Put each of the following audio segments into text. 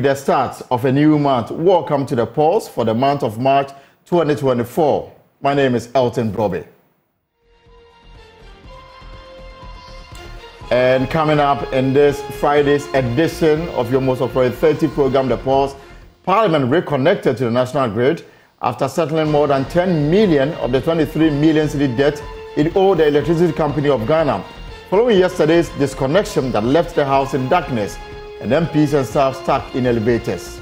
The start of a new month. Welcome to the pulse for the month of March 2024. My name is Elton Brobbey. And coming up in this Friday's edition of your most appropriate 30 program, The Pulse, Parliament reconnected to the national grid after settling more than 10 million of the 23 million cedi debt it owed the Electricity Company of Ghana, following yesterday's disconnection that left the house in darkness and MPs and staff stuck in elevators.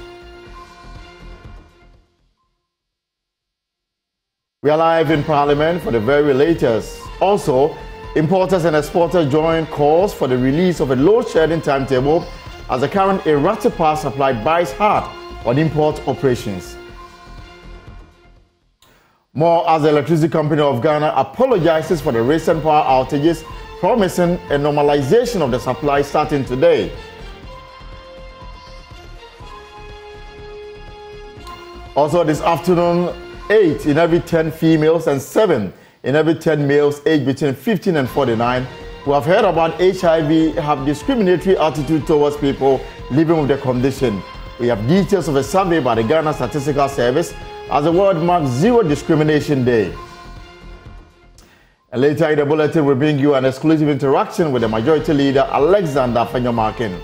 We are live in Parliament for the very latest. Also, importers and exporters join calls for the release of a load-shedding timetable as the current erratic power supply bites hard on import operations. More as the Electricity Company of Ghana apologizes for the recent power outages, promising a normalization of the supply starting today. Also this afternoon, 8 in every 10 females and 7 in every 10 males aged between 15 and 49 who have heard about HIV have discriminatory attitude towards people living with the condition. We have details of a survey by the Ghana Statistical Service as the world marks Zero Discrimination Day. And later in the bulletin, we'll bring you an exclusive interaction with the Majority Leader Alexander Afenyo-Markin.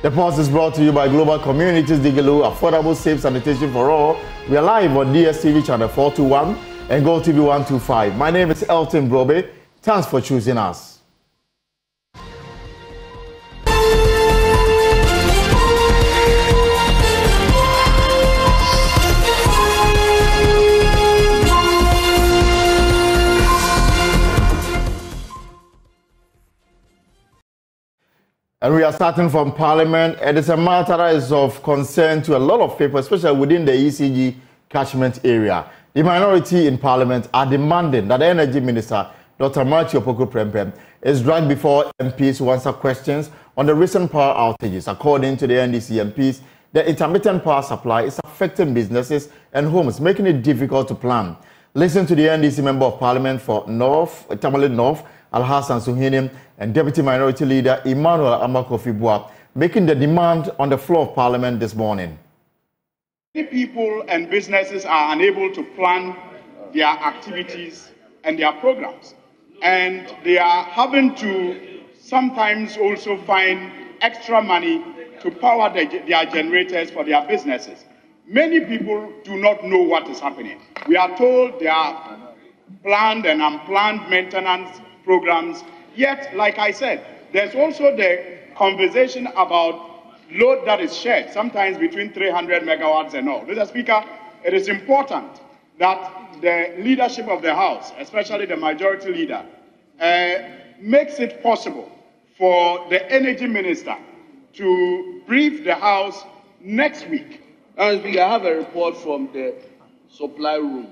The Pulse is brought to you by Global Communities Digilu, affordable, safe sanitation for all. We are live on DSTV channel 421 and Go TV 125. My name is Elton Brobbey. Thanks for choosing us. And we are starting from Parliament, and it's a matter that is of concern to a lot of people, especially within the ECG catchment area. The minority in Parliament are demanding that Energy Minister Dr. Matthew Opoku Prempeh is dragged before MPs who answer questions on the recent power outages. According to the NDC MPs, the intermittent power supply is affecting businesses and homes, making it difficult to plan. Listen to the NDC Member of Parliament for Tamale North, Alhassan Suhuyini, and Deputy Minority Leader Emmanuel Armah-Kofi making the demand on the floor of Parliament this morning. Many people and businesses are unable to plan their activities and their programs, and they are having to sometimes also find extra money to power their generators for their businesses. Many people do not know what is happening. We are told there are planned and unplanned maintenance programs. Yet, like I said, there's also the conversation about load that is shared, sometimes between 300 megawatts and all. Mr. Speaker, it is important that the leadership of the House, especially the Majority Leader, makes it possible for the Energy Minister to brief the House next week. As we have a report from the supply room.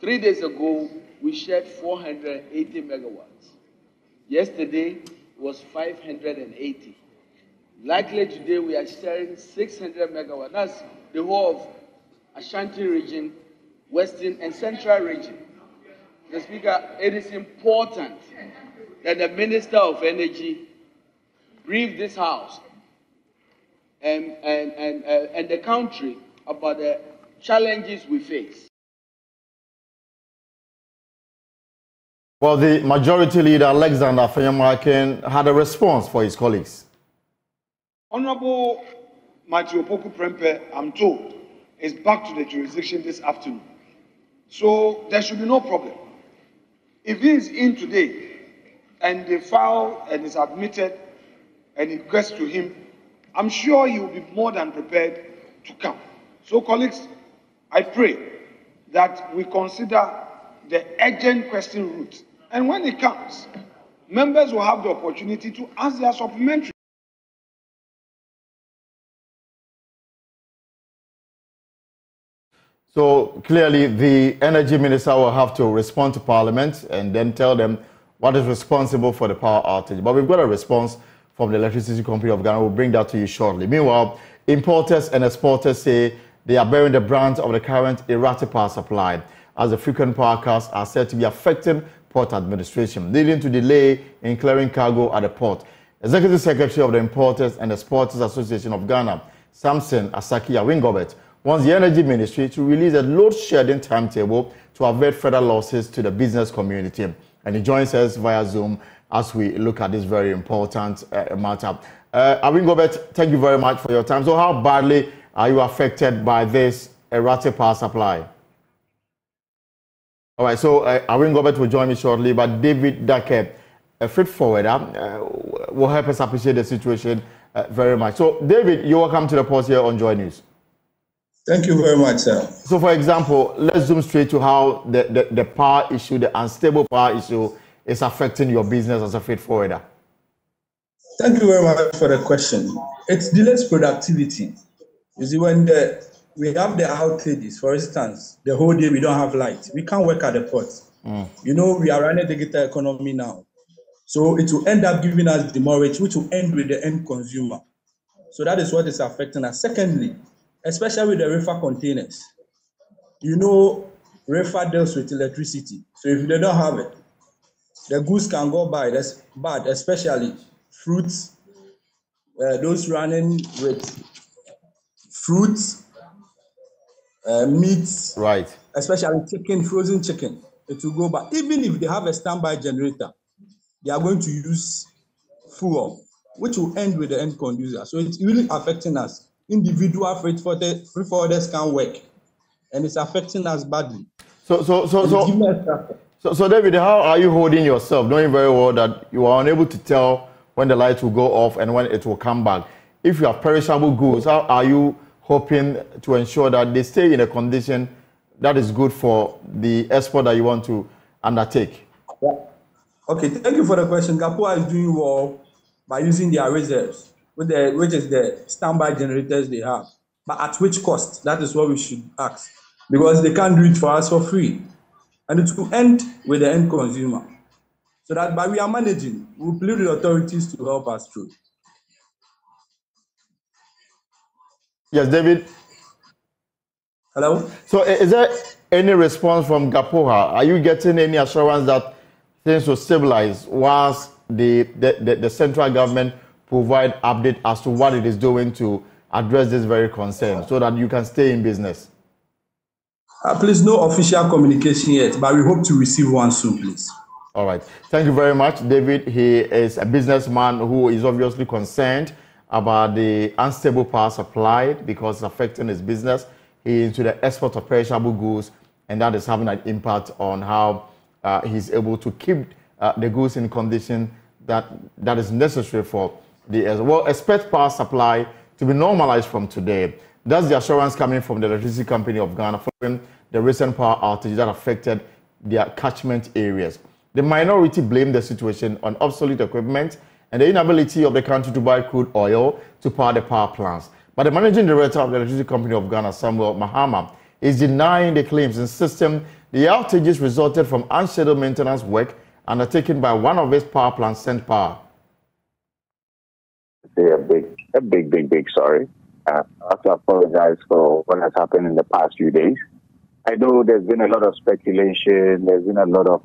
3 days ago, we shared 480 megawatts. Yesterday was 580. Likely today we are sharing 600 megawatts. That's the whole of Ashanti region, Western and Central region. Mr. Speaker, it is important that the Minister of Energy brief this House and the country about the challenges we face. Well, the Majority Leader, Alexander Afenyo-Markin, had a response for his colleagues. Honorable Matthew Opoku Prempeh, I'm told, is back to the jurisdiction this afternoon. So there should be no problem. If he is in today and the file and is admitted and it gets to him, I'm sure he will be more than prepared to come. So, colleagues, I pray that we consider the urgent question route. And when it comes, members will have the opportunity to ask their supplementary. So clearly the Energy Minister will have to respond to Parliament and then tell them what is responsible for the power outage. But we've got a response from the Electricity Company of Ghana. We'll bring that to you shortly. Meanwhile, importers and exporters say they are bearing the brunt of the current erratic power supply, as the frequent power cuts are said to be affecting port administration, leading to delay in clearing cargo at the port. Executive Secretary of the Importers and Exporters Association of Ghana, Samson Asaki Awingobet, wants the Energy Ministry to release a load-shedding timetable to avert further losses to the business community. And he joins us via Zoom as we look at this very important matter. Awingobet, thank you very much for your time. So how badly are you affected by this erratic power supply? All right, so Awingobet will join me shortly, but David Daké, a freight forwarder, will help us appreciate the situation very much. So, David, you're welcome to the pause here on Joy News. Thank you very much, sir. So, for example, let's zoom straight to how the power issue, the unstable power issue, is affecting your business as a freight forwarder. Thank you very much for the question. It delays productivity. You see, when we have the outages, for instance, the whole day we don't have light, we can't work at the port. Mm. You know, we are running the digital economy now. So it will end up giving us demurrage, which will end with the end consumer. So that is what is affecting us. Secondly, especially with the reefer containers, you know, reefer deals with electricity. So if they don't have it, the goods can go by. That's bad, especially fruits, those running with fruits, meats, right? Especially chicken, frozen chicken. It will go by. Even if they have a standby generator, they are going to use fuel, which will end with the end consumer. So it's really affecting us. Individual freight forwarders can't work, and it's affecting us badly. So David, how are you holding yourself, knowing very well that you are unable to tell when the light will go off and when it will come back? If you have perishable goods, how are you hoping to ensure that they stay in a condition that is good for the export that you want to undertake? Yeah. Okay, thank you for the question. Gapoa is doing well by using their reserves, which is the standby generators they have. But at which cost? That is what we should ask, because they can't do it for us for free. And it will end with the end consumer. So that, but we are managing. We plead the authorities to help us through. Yes, David? Hello? So is there any response from Gapoa? Are you getting any assurance that things will stabilize whilst the central government provide update as to what it is doing to address this very concern so that you can stay in business? Please, no official communication yet, but we hope to receive one soon, please. All right. Thank you very much, David. He is a businessman who is obviously concerned about the unstable power supply because it's affecting his business. He is into the export of perishable goods, and that is having an impact on how he's able to keep the goods in condition that is necessary for the expect power supply to be normalized from today. That's the assurance coming from the Electricity Company of Ghana following the recent power outage that affected their catchment areas. The minority blamed the situation on obsolete equipment and the inability of the country to buy crude oil to power the power plants. But the managing director of the Electricity Company of Ghana, Samuel Mahama, is denying the claims, insisting the outages resulted from unscheduled maintenance work undertaken by one of its power plants, Send Power. A big sorry. I have to apologize for what has happened in the past few days. I know there's been a lot of speculation. There's been a lot of,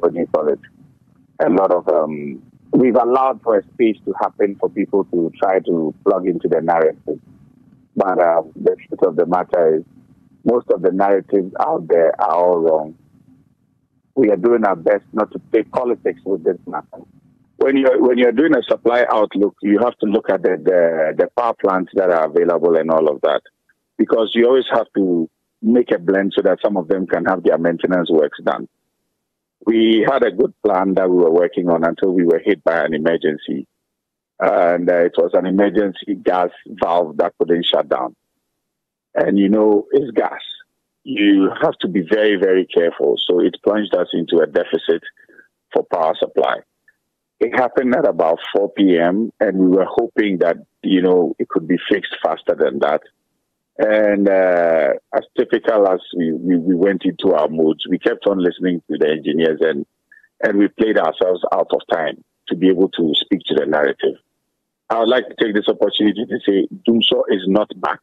what do you call it? A lot of, we've allowed for a speech to happen for people to try to plug into the narrative. But the truth of the matter is, most of the narratives out there are all wrong. We are doing our best not to play politics with this matter. When you're doing a supply outlook, you have to look at the power plants that are available and all of that, because you always have to make a blend so that some of them can have their maintenance works done. We had a good plan that we were working on until we were hit by an emergency. And it was an emergency gas valve that couldn't shut down. And, you know, it's gas. You have to be very, very careful. So it plunged us into a deficit for power supply. It happened at about 4 p.m. and we were hoping that, you know, it could be fixed faster than that. And as typical as we went into our moods, we kept on listening to the engineers and we played ourselves out of time to be able to speak to the narrative. I would like to take this opportunity to say Dumso is not back.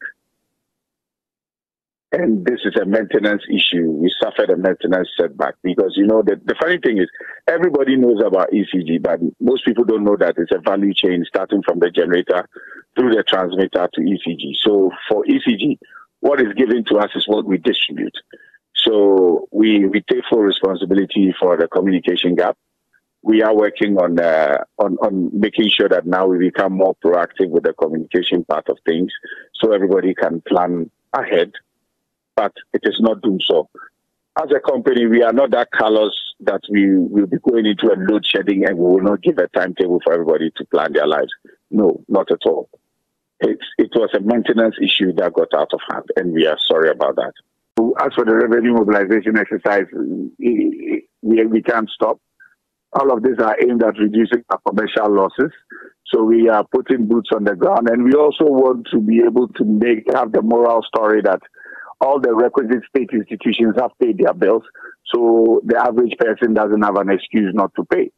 And this is a maintenance issue. We suffered a maintenance setback because, you know, the funny thing is everybody knows about ECG, but most people don't know that it's a value chain starting from the generator through the transmitter to ECG. So for ECG, what is given to us is what we distribute. So we take full responsibility for the communication gap. We are working on making sure that now we become more proactive with the communication part of things so everybody can plan ahead, but it is not doing so. As a company, we are not that callous that we will be going into a load shedding and we will not give a timetable for everybody to plan their lives. No, not at all. It was a maintenance issue that got out of hand, and we are sorry about that. As for the revenue mobilization exercise, we can't stop. All of these are aimed at reducing our commercial losses. So we are putting boots on the ground, and we also want to be able to have the moral story that all the requisite state institutions have paid their bills, so the average person doesn't have an excuse not to pay.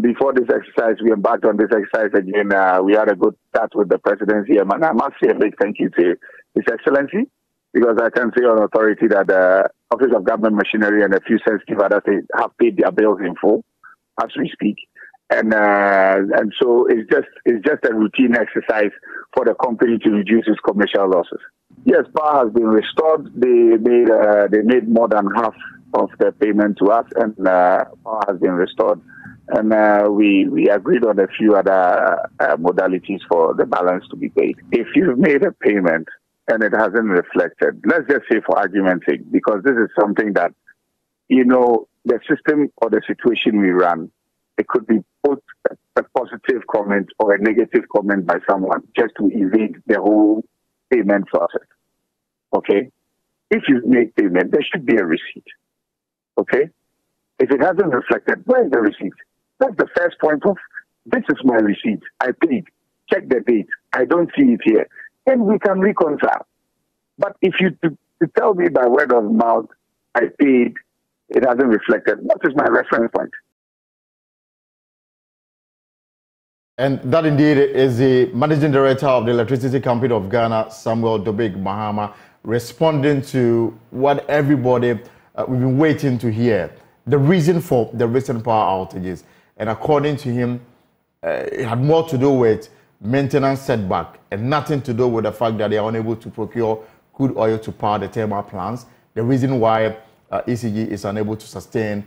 Before this exercise, we embarked on this exercise again. We had a good start with the presidency, and I must say a big thank you to His Excellency, because I can say on authority that the Office of Government Machinery and a few sensitive others have paid their bills in full as we speak. And so it's just a routine exercise for the company to reduce its commercial losses. Yes, power has been restored. They made more than half of the payment to us, and power has been restored. And we agreed on a few other modalities for the balance to be paid. If you've made a payment and it hasn't reflected, let's just say for argument's sake, because this is something that, you know, the system or the situation we run, it could be both a positive comment or a negative comment by someone just to evade the whole payment process, okay? If you make payment, there should be a receipt, okay? If it hasn't reflected, where is the receipt? That's the first point of, this is my receipt, I paid, check the date, I don't see it here. Then we can reconcile. But if you tell me by word of mouth, I paid, it hasn't reflected, what is my reference point? And that indeed is the Managing Director of the Electricity Company of Ghana, Samuel Dubik Mahama, responding to what everybody we've been waiting to hear, the reason for the recent power outages. And according to him, it had more to do with maintenance setback and nothing to do with the fact that they are unable to procure crude oil to power the thermal plants, the reason why ECG is unable to sustain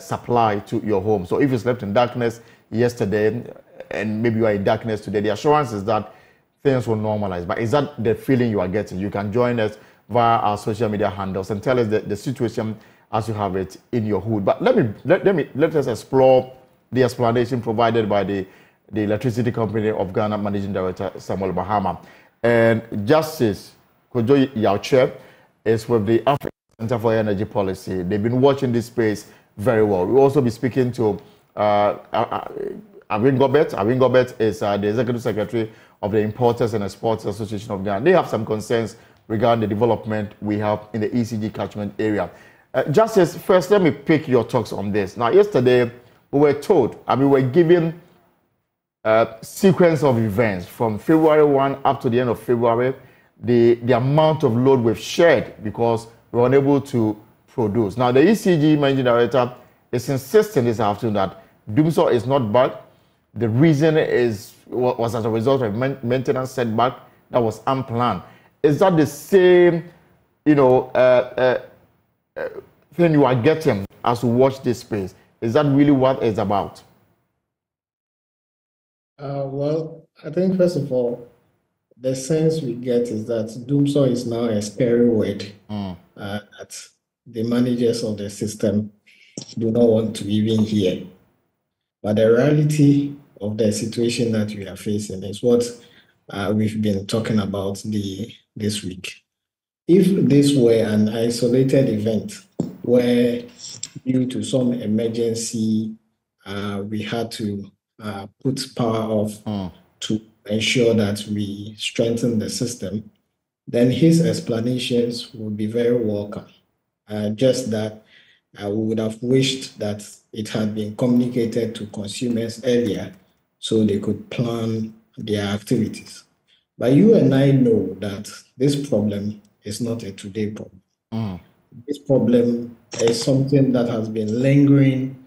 supply to your home. So if you slept in darkness yesterday, and maybe you are in darkness today, the assurance is that things will normalize. But is that the feeling you are getting? You can join us via our social media handles and tell us the situation as you have it in your hood. But let us explore the explanation provided by the Electricity Company of Ghana Managing Director Samuel Mahama. And Justice Kodjo Yaotse is with the African Center for Energy Policy. They've been watching this space very well. We'll also be speaking to Awingobet. Awingobet is the Executive Secretary of the Importers and Exporters Association of Ghana. They have some concerns regarding the development we have in the ECG catchment area. Justice, first, let me pick your talks on this. Now, yesterday, we were told, and we were given a sequence of events from February 1 up to the end of February, the amount of load we've shared because we were unable to produce. Now, the ECG Managing Director is insisting this afternoon that Dumso is not back. The reason was as a result of maintenance setback that was unplanned. Is that the same, you know, thing you are getting as you watch this space? Is that really what it's about? Well, I think first of all, the sense we get is that Dumso is now a scary word that the managers of the system do not want to even hear. But the reality of the situation that we are facing is what we've been talking about this week. If this were an isolated event where due to some emergency, we had to put power off to ensure that we strengthen the system, then his explanations would be very welcome. Just that we would have wished that it had been communicated to consumers earlier so they could plan their activities. But you and I know that this problem It's not a today problem. This problem is something that has been lingering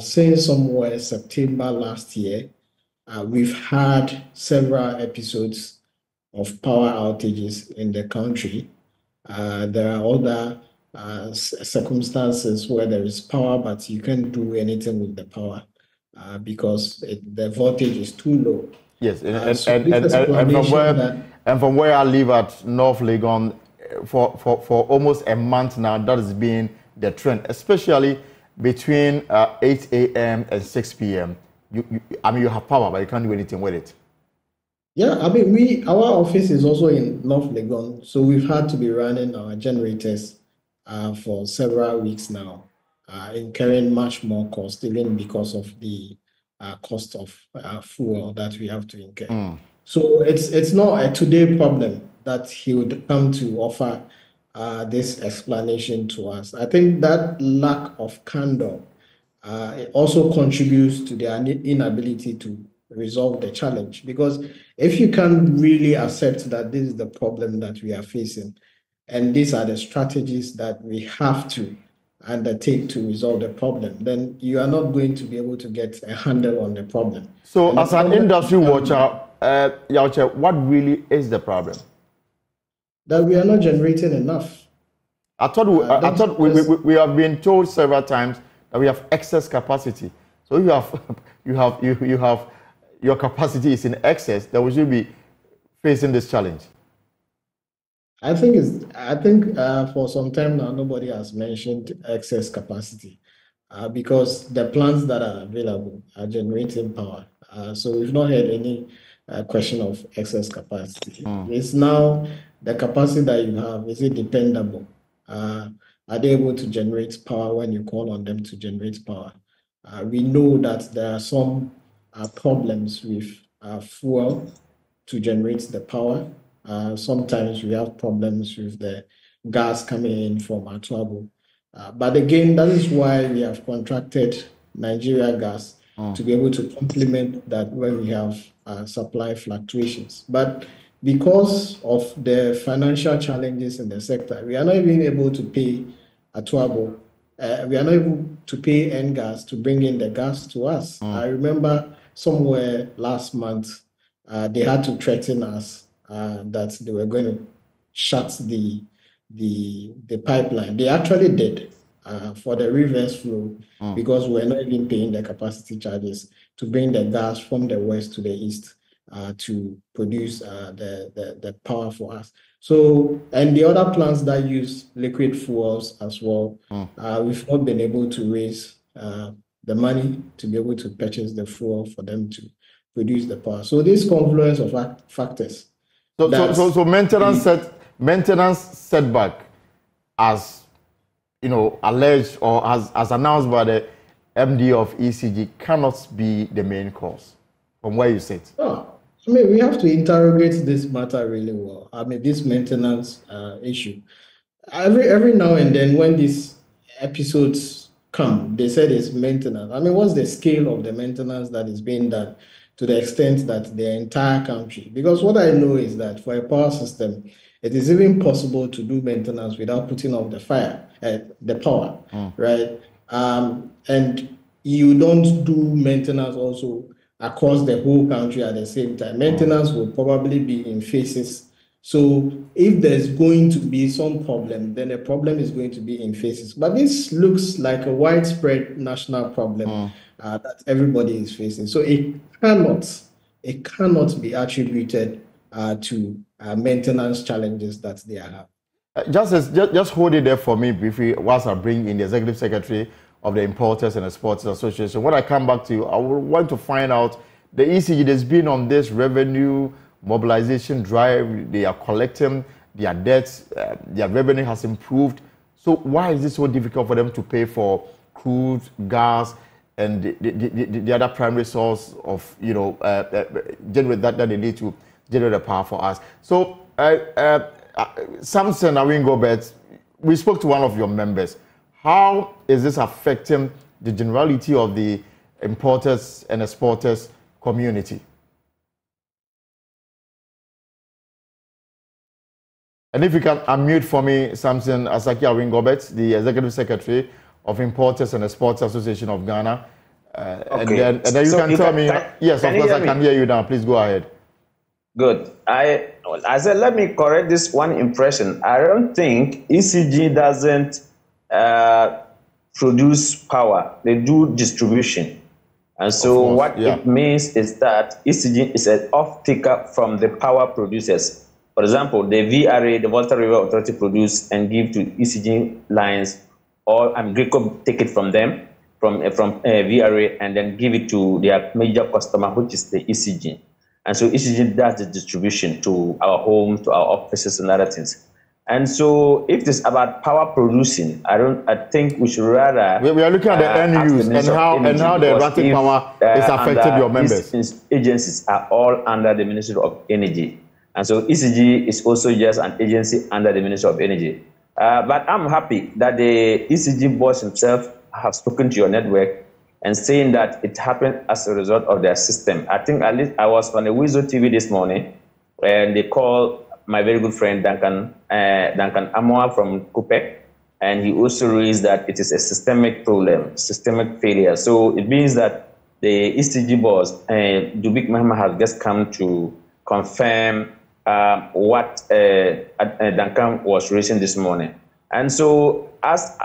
since somewhere September last year. We've had several episodes of power outages in the country. There are other circumstances where there is power, but you can't do anything with the power because the voltage is too low. Yes, and from where I live at North Legon, for almost a month now, that has been the trend, especially between 8 a.m. and 6 p.m. I mean, you have power, but you can't do anything with it. Yeah, I mean, our office is also in North Legon, so we've had to be running our generators for several weeks now, incurring much more cost, even because of the cost of fuel that we have to incur. So it's not a today problem that he would come to offer this explanation to us. I think that lack of candor it also contributes to their inability to resolve the challenge, because if you can't really accept that this is the problem that we are facing and these are the strategies that we have to undertake to resolve the problem, then you are not going to be able to get a handle on the problem. So and as an industry watcher, Yaotse, what really is the problem? That we are not generating enough. I thought we have been told several times that we have excess capacity. So you have your capacity is in excess, then we should be facing this challenge. I think for some time now nobody has mentioned excess capacity because the plants that are available are generating power. So we've not had any question of excess capacity. It's now the capacity that you have, is it dependable? Are they able to generate power when you call on them to generate power? We know that there are some problems with fuel to generate the power. Sometimes we have problems with the gas coming in from Atuabo. But again, that is why we have contracted Nigeria Gas to be able to complement that when we have supply fluctuations. But because of the financial challenges in the sector, we are not even able to pay Atuabo. We are not able to pay NGAS to bring in the gas to us. I remember somewhere last month, they had to threaten us that they were going to shut the pipeline. They actually did. For the reverse flow, because we're not even paying the capacity charges to bring the gas from the west to the east to produce the power for us. So, and the other plants that use liquid fuels as well, we've not been able to raise the money to be able to purchase the fuel for them to produce the power. So this confluence of factors. So maintenance setback, as you know, alleged or as announced by the MD of ECG, cannot be the main cause from where you sit. Oh, I mean, we have to interrogate this matter really well. I mean, this maintenance issue. Every now and then when these episodes come, they said it's maintenance. I mean, what's the scale of the maintenance that is being done to the extent that the entire country? Because what I know is that for a power system, it is even possible to do maintenance without putting off the fire, the power, right? And you don't do maintenance also across the whole country at the same time. Maintenance will probably be in phases. So if there's going to be some problem, then the problem is going to be in phases. But this looks like a widespread national problem that everybody is facing. So it cannot be attributed to maintenance challenges that they have. Just hold it there for me briefly whilst I bring in the Executive Secretary of the Importers and Exporters Association. When I come back to you, I will want to find out the ECG that's been on this revenue mobilization drive. They are collecting their debts, their revenue has improved. So why is it so difficult for them to pay for crude, gas, and the other primary source of, you know, generate that they need to generate the power for us? So, Samson Awingobet, we spoke to one of your members. How is this affecting the generality of the importers and exporters community? And if you can unmute for me, Samson Asaki Awingobet, the Executive Secretary of Importers and Exporters Association of Ghana. Okay. And then you so can you tell me. Yes, of course, I can hear you now. Please go ahead. Good. I said, let me correct this one impression. I don't think ECG doesn't produce power. They do distribution. And so what it means is that ECG is an off-taker from the power producers. For example, the VRA, the Volta River Authority, produce and give to ECG lines, or Greco take it from them, from VRA, and then give it to their major customer, which is the ECG. And so ECG does the distribution to our homes, to our offices, and other things. And so if it's about power producing, I think we should rather... We are looking at the end use and how the erratic power is affecting your members. These agencies are all under the Ministry of Energy. And so ECG is also just an agency under the Ministry of Energy. But I'm happy that the ECG boss himself have spoken to your network and saying that it happened as a result of their system. I think at least I was on the Weasel TV this morning and they called my very good friend Duncan Amoah from COPEC, and he also raised that it is a systemic problem, systemic failure. So it means that the ECG boss, Dubik Mahama, has just come to confirm what Duncan was raising this morning. And so as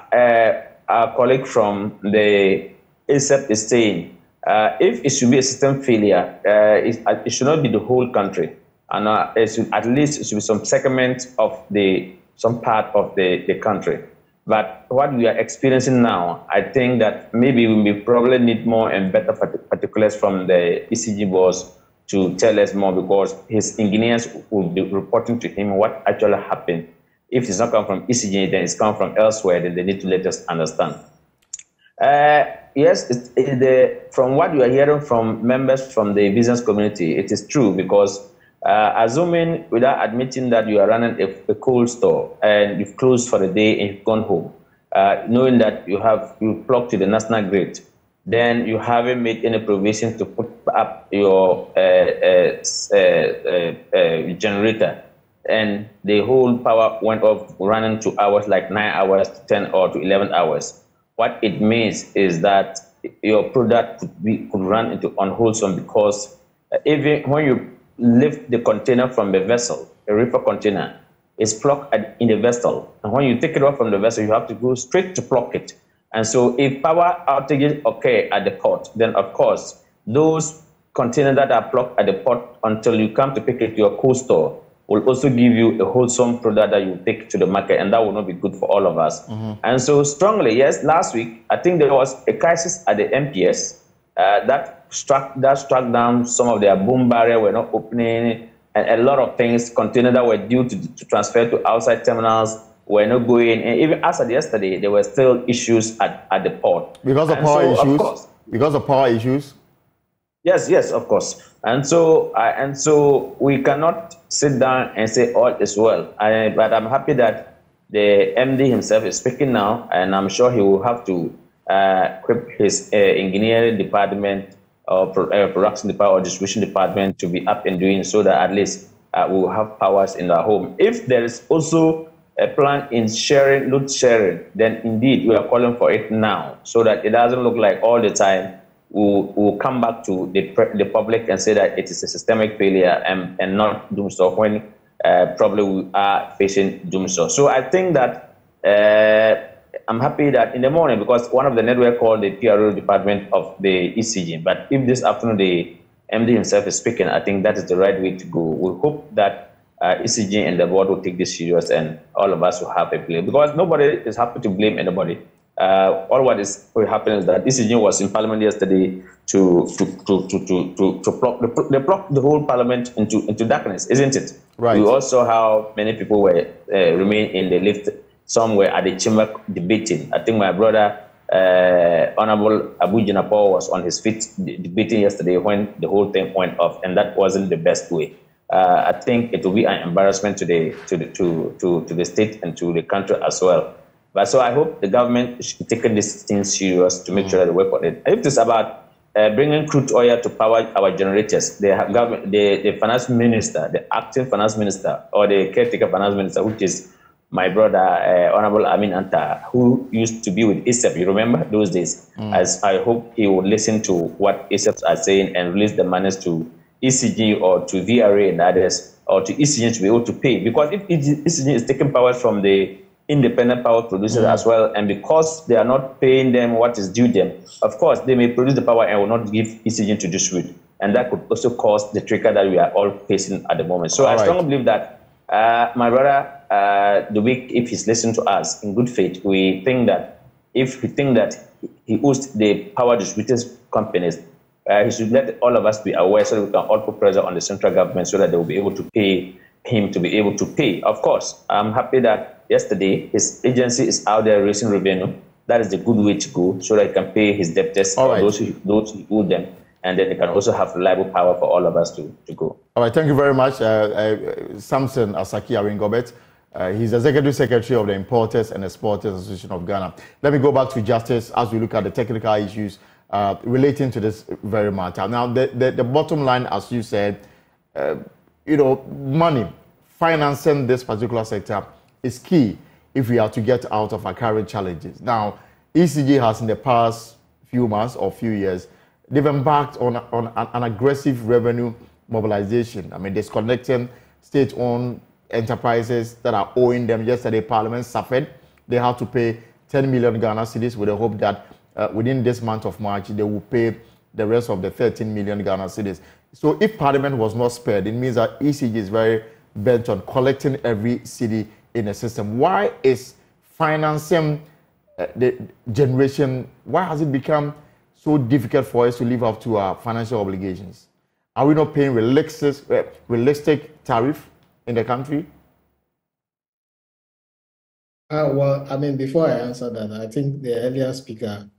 our colleague from the ACEP is saying, if it should be a system failure, it should not be the whole country. And at least it should be some segment of some part of the country. But what we are experiencing now, I think that maybe we probably need more and better particulars from the ECG boss to tell us more, because his engineers will be reporting to him what actually happened. If it's not come from ECG, then it's come from elsewhere, then they need to let us understand. Yes, from what we are hearing from members from the business community, it is true, because assuming, without admitting, that you are running a cold store and you've closed for the day and you've gone home, knowing that you plugged to the national grid, then you haven't made any provision to put up your generator, and the whole power went off running to hours like 9 hours to 10 or to 11 hours. What it means is that your product could run into unwholesome, because even when you lift the container from the vessel, the reefer container is plucked in the vessel. And when you take it off from the vessel, you have to go straight to pluck it. And so if power outages occur at the port, then of course, those containers that are plucked at the port until you come to pick it to your cold store will also give you a wholesome product that you take to the market, and that will not be good for all of us. Mm-hmm. And so strongly, yes, last week, I think there was a crisis at the MPS that struck down some of their boom barrier were not opening, and a lot of things, containers that were due to transfer to outside terminals were not going. And even as of yesterday, there were still issues at the port. Because of power issues? Yes, yes, of course. And so we cannot sit down and say all is well. But I'm happy that the MD himself is speaking now, and I'm sure he will have to equip his engineering department or production department or distribution department to be up and doing, so that at least we'll have powers in our home. If there is also a plan in sharing, load sharing, then indeed we are calling for it now, so that it doesn't look like all the time we'll come back to the public and say that it is a systemic failure and not doomsday, when probably we are facing doomsday. So I think that I'm happy that in the morning, because one of the network called the PRO department of the ECG, but if this afternoon the MD himself is speaking, I think that is the right way to go. We hope that ECG and the board will take this serious, and all of us will have a blame, because nobody is happy to blame anybody. All what is happening is that ECG was in Parliament yesterday to block the whole Parliament into darkness, isn't it? Right. We also how many people were remain in the lift. Some were at the chamber debating. I think my brother, Honorable Abu Jinapor, was on his feet debating yesterday when the whole thing went off, and that wasn't the best way. I think it will be an embarrassment to the state and to the country as well. But so I hope the government should take this thing serious to make sure that they work on it. If it's about bringing crude oil to power our generators. The finance minister, the acting finance minister, or the caretaker finance minister, which is my brother, Honorable Amin Anta, who used to be with ACEP, you remember those days? As I hope he will listen to what ACEPs are saying and release the monies to ECG or to VRA and others, or to ECG to be able to pay. Because if ECG is taking power from the independent power producers as well, and because they are not paying them what is due them, of course, they may produce the power and will not give ECG to distribute. And that could also cause the trigger that we are all facing at the moment. So I strongly believe that my brother, Dubik, if he's listening to us in good faith, we think that if we think that he owes the power distributors companies, he should let all of us be aware so that we can all put pressure on the central government so that they will be able to pay him to be able to pay. Of course, I'm happy that yesterday his agency is out there raising revenue. That is the good way to go so that he can pay his debtors, those who owe them. And then they can also have reliable power for all of us to go. All right, thank you very much. Samson Asaki Awingobet, he's Executive Secretary of the Importers and Exporters Association of Ghana. Let me go back to justice as we look at the technical issues relating to this very matter. Now, the bottom line, as you said, you know, money, financing this particular sector is key if we are to get out of our current challenges. Now, ECG has in the past few months or few years, they've embarked on an aggressive revenue mobilization. I mean, disconnecting state-owned enterprises that are owing them. Yesterday, Parliament suffered. They had to pay 10 million Ghana cedis with the hope that within this month of March, they will pay the rest of the 13 million Ghana cedis. So if Parliament was not spared, it means that ECG is very bent on collecting every cedi in the system. Why is financing the generation, why has it become so difficult for us to live up to our financial obligations? Are we not paying realistic tariff in the country? Well, I mean, before I answer that, I think the earlier speaker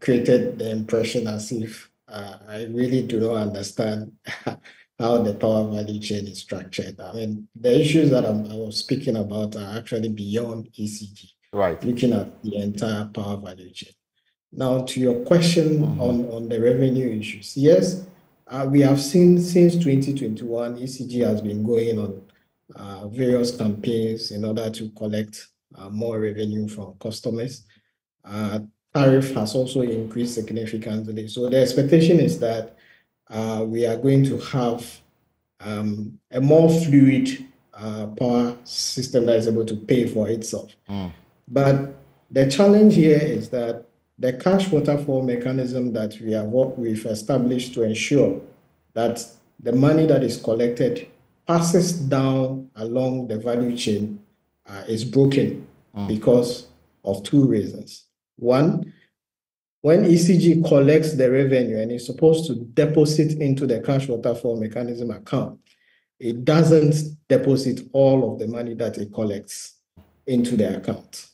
created the impression as if I really do not understand how the power value chain is structured. I mean, the issues that I was speaking about are actually beyond ECG, right? Looking at the entire power value chain. Now, to your question on the revenue issues, yes, we have seen since 2021, ECG has been going on various campaigns in order to collect more revenue from customers. Tariff has also increased significantly. So the expectation is that we are going to have a more fluid power system that is able to pay for itself. But the challenge here is that the cash waterfall mechanism that we've established to ensure that the money that is collected passes down along the value chain is broken because of two reasons. One, when ECG collects the revenue and is supposed to deposit into the cash waterfall mechanism account, it doesn't deposit all of the money that it collects into the account,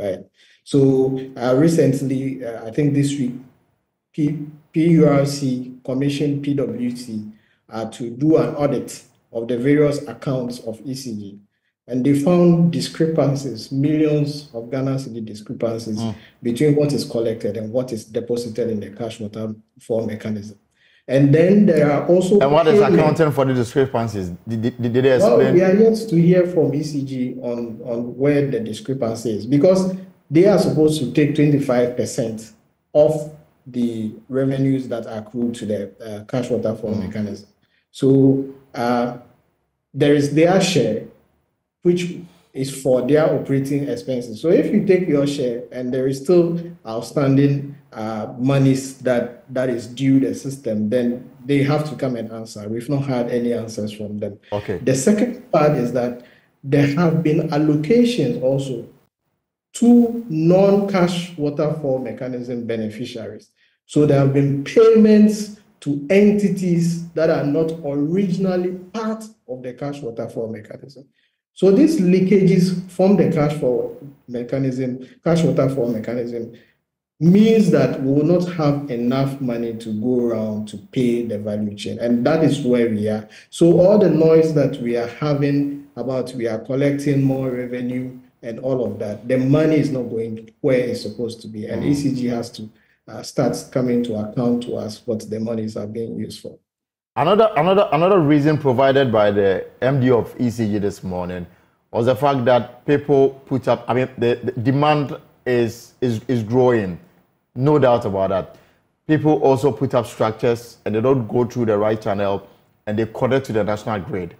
right? So recently, I think this week, PURC commissioned PWC to do an audit of the various accounts of ECG. And they found discrepancies, millions of Ghana cedi discrepancies between what is collected and what is deposited in the cash waterfall mechanism. And then there are also... And what is accounting for the discrepancies? Did they explain? Well, we are yet to hear from ECG on where the discrepancy is, because they are supposed to take 25% of the revenues that accrue to the cash waterfall mechanism. So there is their share, which is for their operating expenses. So if you take your share and there is still outstanding monies that is due the system, then they have to come and answer. We've not had any answers from them. Okay. The second part is that there have been allocations also to non-cash waterfall mechanism beneficiaries. So there have been payments to entities that are not originally part of the cash waterfall mechanism. So these leakages from the cash waterfall mechanism means that we will not have enough money to go around to pay the value chain. And that is where we are. So all the noise that we are having about we are collecting more revenue and all of that, the money is not going where it's supposed to be. And ECG has to starts coming to account to us what the monies are being used for. Another reason provided by the MD of ECG this morning was the fact that people put up, I mean, the demand is growing, no doubt about that. People also put up structures and they don't go through the right channel and they connect to the national grid.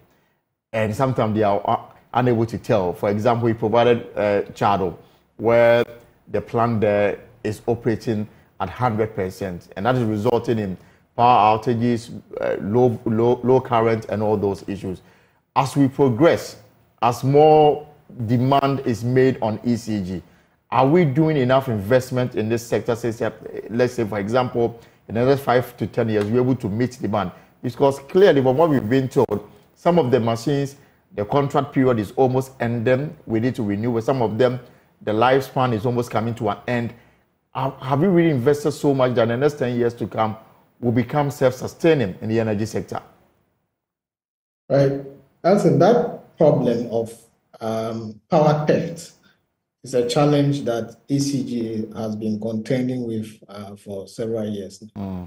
And sometimes they are unable to tell. For example, we provided Chado, where the plant there is operating at 100%, and that is resulting in power outages, low current, and all those issues. As we progress, as more demand is made on ECG, are we doing enough investment in this sector? Let's say, for example, in the next 5 to 10 years, we're able to meet demand. Because clearly, from what we've been told, some of the machines, the contract period is almost ending. We need to renew. With some of them, the lifespan is almost coming to an end. Have we really invested so much that in the next 10 years to come, we'll become self-sustaining in the energy sector? Right. Alison, that problem of power theft is a challenge that ECG has been contending with for several years now.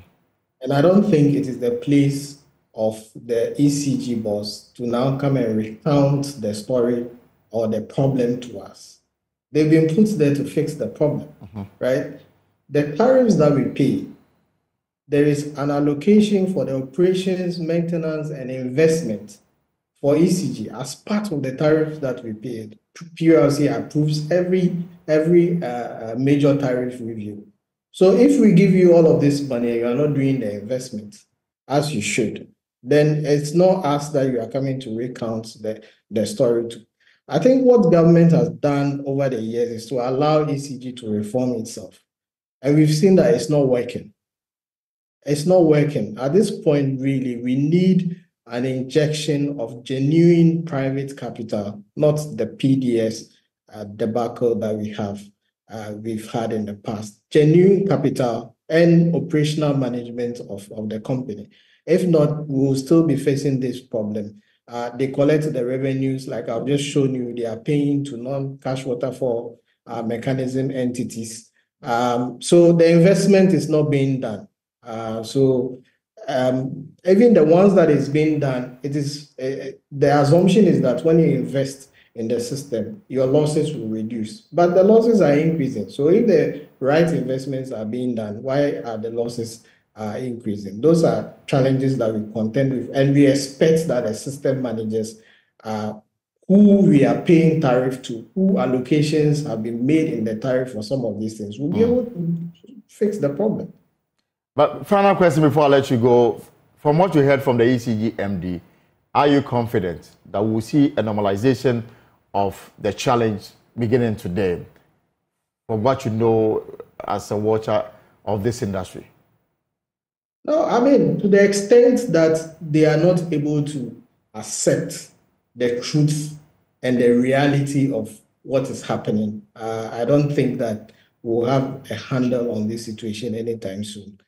And I don't think it is the place of the ECG boss to now come and recount the story or the problem to us. They've been put there to fix the problem, right? The tariffs that we pay, there is an allocation for the operations, maintenance, and investment for ECG as part of the tariffs that we paid. PURC approves every major tariff review. So if we give you all of this money, you are not doing the investment as you should, then it's not us that you are coming to recount the story to. I think what government has done over the years is to allow ECG to reform itself. And we've seen that it's not working. It's not working. At this point, really, we need an injection of genuine private capital, not the PDS debacle that we've had in the past. Genuine capital and operational management of the company. If not, we'll still be facing this problem. They collect the revenues, like I've just shown you, they are paying to non-cash waterfall mechanism entities. So the investment is not being done. Even the ones that is being done, it is the assumption is that when you invest in the system, your losses will reduce. But the losses are increasing. So if the right investments are being done, why are the losses increasing? Those are challenges that we contend with. And we expect that the system managers who we are paying tariff to, who allocations have been made in the tariff for some of these things, will be able to fix the problem. But final question before I let you go. From what you heard from the ECG MD, are you confident that we'll see a normalization of the challenge beginning today, from what you know as a watcher of this industry? No, I mean, to the extent that they are not able to accept the truth and the reality of what is happening, I don't think that we'll have a handle on this situation anytime soon.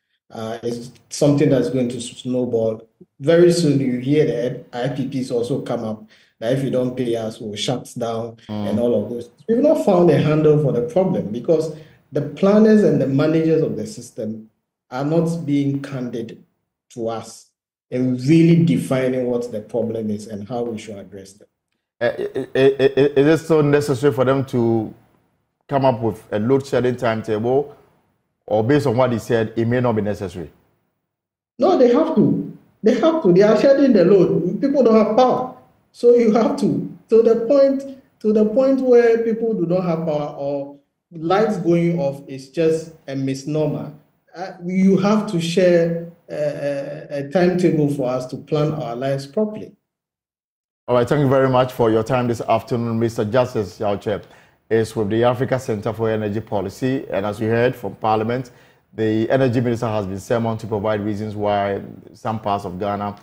It's something that's going to snowball. Very soon you hear the IPPs also come up, that if you don't pay us, we'll shut down and all of those. We've not found a handle for the problem because the planners and the managers of the system are not being candid to us and really defining what the problem is and how we should address them. Is it so necessary for them to come up with a load shedding timetable? Or based on what he said, it may not be necessary? No, they have to. They have to. They are shedding the load. People don't have power. So you have to. To the point where people do not have power or lights going off is just a misnomer. You have to share a timetable for us to plan our lives properly. All right. Thank you very much for your time this afternoon, Mr. Justice Yaotse. Is with the Africa Center for Energy Policy, and as we heard from Parliament, the Energy Minister has been summoned to provide reasons why some parts of Ghana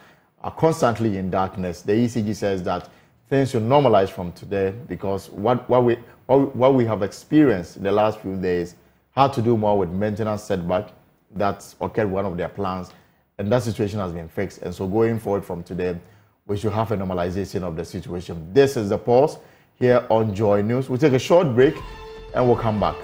are constantly in darkness. The ECG says that things should normalize from today because what we have experienced in the last few days had to do more with maintenance setback that's occurred with one of their plants, and that situation has been fixed. And so going forward from today, we should have a normalization of the situation. This is the pause here on Joy News. We'll take a short break and we'll come back.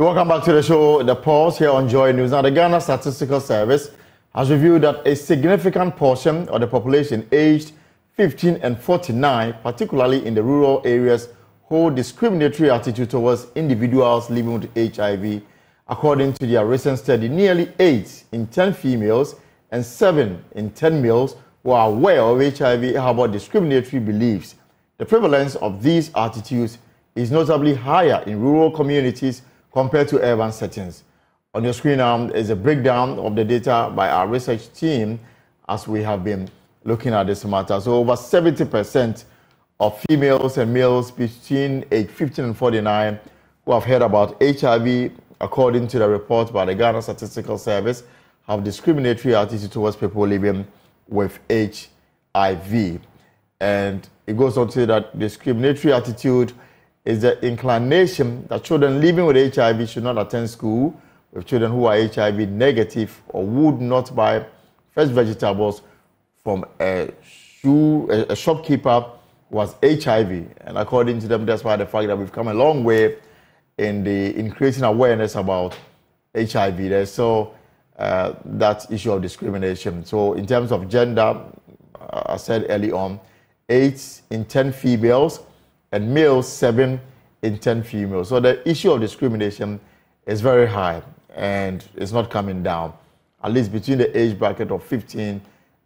Welcome back to the show, The Pulse, here on Joy News. Now, the Ghana Statistical Service has revealed that a significant portion of the population aged 15 and 49, particularly in the rural areas, hold discriminatory attitude towards individuals living with HIV. According to their recent study, nearly 8 in 10 females and 7 in 10 males were aware of HIV harbor discriminatory beliefs. The prevalence of these attitudes is notably higher in rural communities compared to urban settings. On your screen now is a breakdown of the data by our research team as we have been looking at this matter. So over 70% of females and males between age 15 and 49 who have heard about HIV, according to the report by the Ghana Statistical Service, have discriminatory attitude towards people living with HIV. And it goes on to say that discriminatory attitude is the inclination that children living with HIV should not attend school, with children who are HIV negative or would not buy fresh vegetables from a shopkeeper who has HIV. And according to them, that's why the fact that we've come a long way in the increasing awareness about HIV. There's so that issue of discrimination. So in terms of gender, I said early on, 8 in 10 females and males, 7 in 10 females. So the issue of discrimination is very high and it's not coming down, at least between the age bracket of 15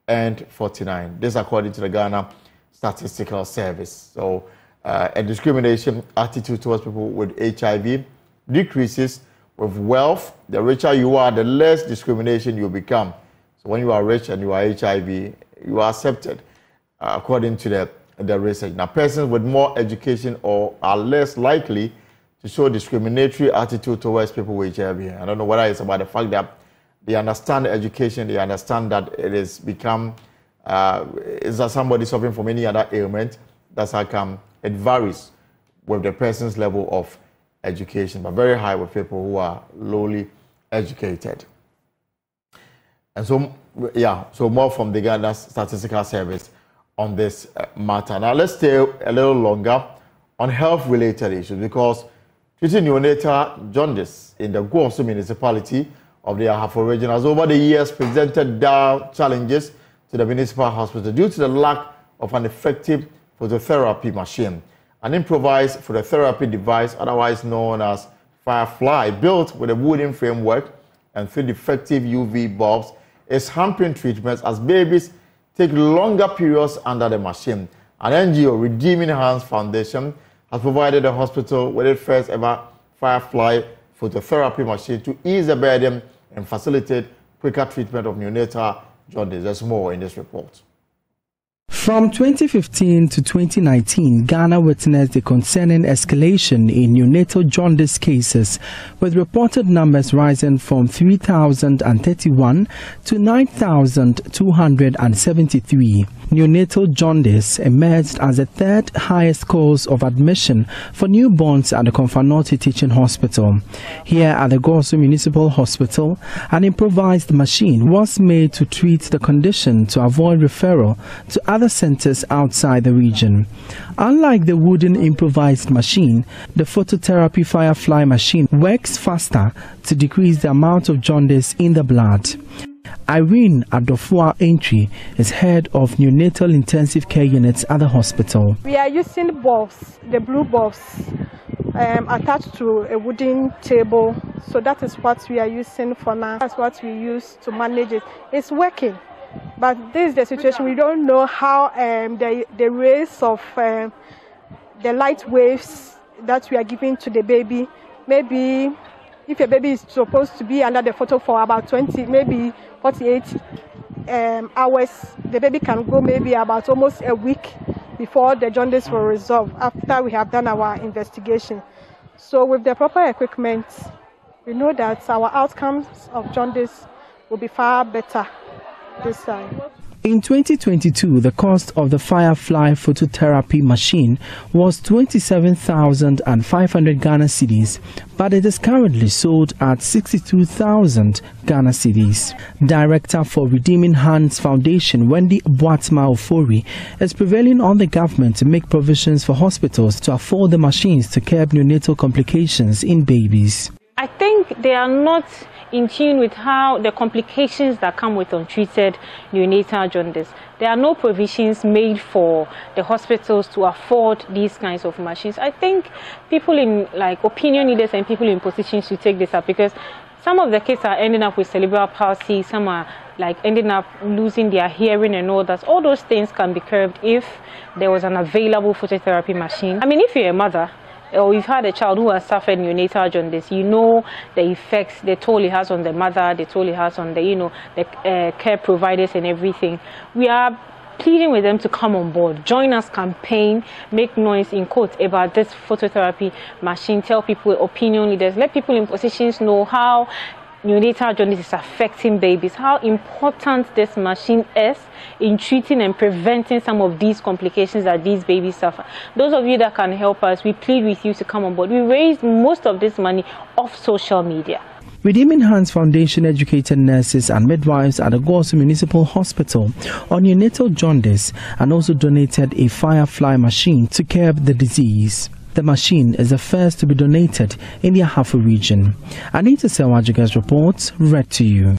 and 49. This according to the Ghana Statistical Service. So a discrimination attitude towards people with HIV decreases with wealth. The richer you are, the less discrimination you become. So when you are rich and you are HIV, you are accepted, according to the research. Now, persons with more education are less likely to show discriminatory attitude towards people with HIV. I don't know whether it's about the fact that they understand education, they understand that it has become, is that somebody suffering from any other ailment? That's how come it varies with the person's level of education, but very high with people who are lowly educated. And so, yeah, so more from the Ghana Statistical Service on this matter. Now, let's stay a little longer on health-related issues, because treating neonatal jaundice in the Guosu municipality of the Ahafo region has over the years presented dire challenges to the municipal hospital due to the lack of an effective phototherapy machine. An improvised phototherapy device, otherwise known as Firefly, built with a wooden framework and 3 defective UV bulbs, is hampering treatments as babies take longer periods under the machine. An NGO, Redeeming Hands Foundation, has provided the hospital with its first ever Firefly phototherapy machine to ease the burden and facilitate quicker treatment of neonatal jaundice. There's more in this report. From 2015 to 2019, Ghana witnessed a concerning escalation in neonatal jaundice cases, with reported numbers rising from 3,031 to 9,273. Neonatal jaundice emerged as the 3rd highest cause of admission for newborns at the Konfanoti Teaching Hospital. Here at the Gosu Municipal Hospital, an improvised machine was made to treat the condition to avoid referral to other centers outside the region. Unlike the wooden improvised machine, the phototherapy Firefly machine works faster to decrease the amount of jaundice in the blood. Irene Adofo-Antwi is head of neonatal intensive care units at the hospital. We are using bulbs, the blue bulbs, attached to a wooden table. So that is what we are using for now. That's what we use to manage it. It's working. But this is the situation. We don't know how the rays of the light waves that we are giving to the baby. Maybe if a baby is supposed to be under the photo for about 20, maybe 48 hours, the baby can go maybe about almost a week before the jaundice will resolve after we have done our investigation. So with the proper equipment, we know that our outcomes of jaundice will be far better this time. In 2022, the cost of the Firefly phototherapy machine was 27,500 Ghana cedis, but it is currently sold at 62,000 Ghana cedis. Director for Redeeming Hands Foundation, Wendy Boatemaa Fori, is prevailing on the government to make provisions for hospitals to afford the machines to curb neonatal complications in babies. I think they are not in tune with how the complications that come with untreated neonatal jaundice. There are no provisions made for the hospitals to afford these kinds of machines. I think people in, like, opinion leaders and people in positions to take this up, because some of the kids are ending up with cerebral palsy, some are like ending up losing their hearing and all that. All those things can be curbed if there was an available phototherapy machine. I mean, if you're a mother or you've had a child who has suffered neonatal jaundice, you know the effects, the toll it has on the mother, the toll it has on the, you know, the care providers and everything. We are pleading with them to come on board, join us campaign, make noise in court about this phototherapy machine, tell people, opinion leaders, let people in positions know how neonatal jaundice is affecting babies, how important this machine is in treating and preventing some of these complications that these babies suffer. Those of you that can help us, we plead with you to come on board. We raised most of this money off social media. Redeeming Hands Foundation educated nurses and midwives at the Gosu Municipal Hospital on neonatal jaundice and also donated a firefly machine to curb the disease. The machine is the first to be donated in the Ahafo region. Anita Sewajiga's report read to you.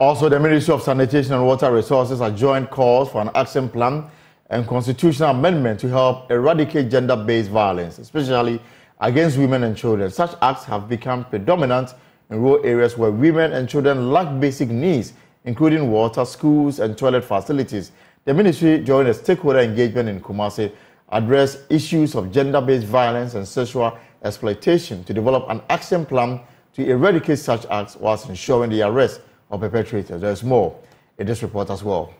Also, the Ministry of Sanitation and Water Resources has joined calls for an action plan and constitutional amendment to help eradicate gender-based violence, especially against women and children. Such acts have become predominant in rural areas where women and children lack basic needs, including water, schools, and toilet facilities. The ministry, during a stakeholder engagement in Kumasi, addressed issues of gender-based violence and sexual exploitation to develop an action plan to eradicate such acts whilst ensuring the arrest of perpetrators. There's more in this report as well.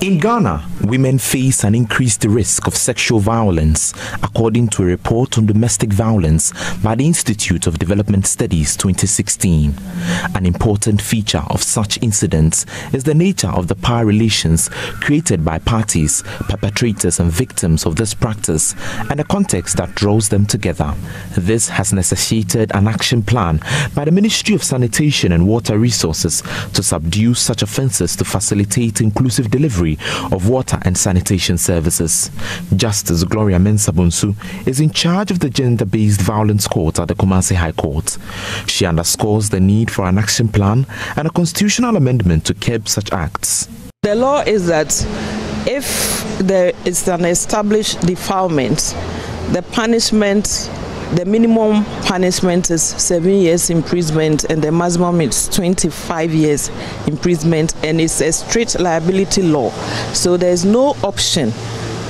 In Ghana, women face an increased risk of sexual violence, according to a report on domestic violence by the Institute of Development Studies 2016. An important feature of such incidents is the nature of the power relations created by parties, perpetrators and victims of this practice, and a context that draws them together. This has necessitated an action plan by the Ministry of Sanitation and Water Resources to subdue such offences to facilitate inclusive delivery of water and sanitation services. Justice Gloria Mensa-Bonsu is in charge of the gender-based violence court at the Kumasi High Court. She underscores the need for an action plan and a constitutional amendment to curb such acts. The law is that if there is an established defilement, the punishment, the minimum punishment is 7 years imprisonment and the maximum is 25 years imprisonment, and it's a strict liability law. So there's no option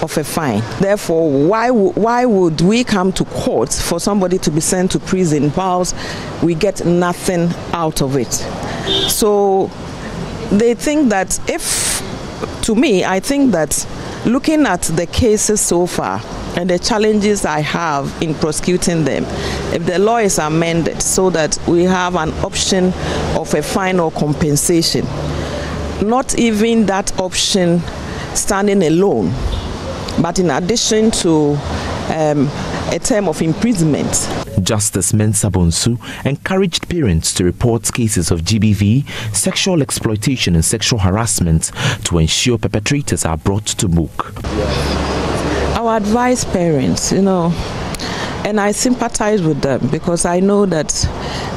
of a fine. Therefore, why would we come to court for somebody to be sent to prison whilst we get nothing out of it? So they think that I think that looking at the cases so far, and the challenges I have in prosecuting them, if the law is amended so that we have an option of a fine or compensation, not even that option standing alone, but in addition to a term of imprisonment. Justice Mensa-Bonsu encouraged parents to report cases of GBV, sexual exploitation and sexual harassment to ensure perpetrators are brought to book. I advise parents, you know, and I sympathize with them, because I know that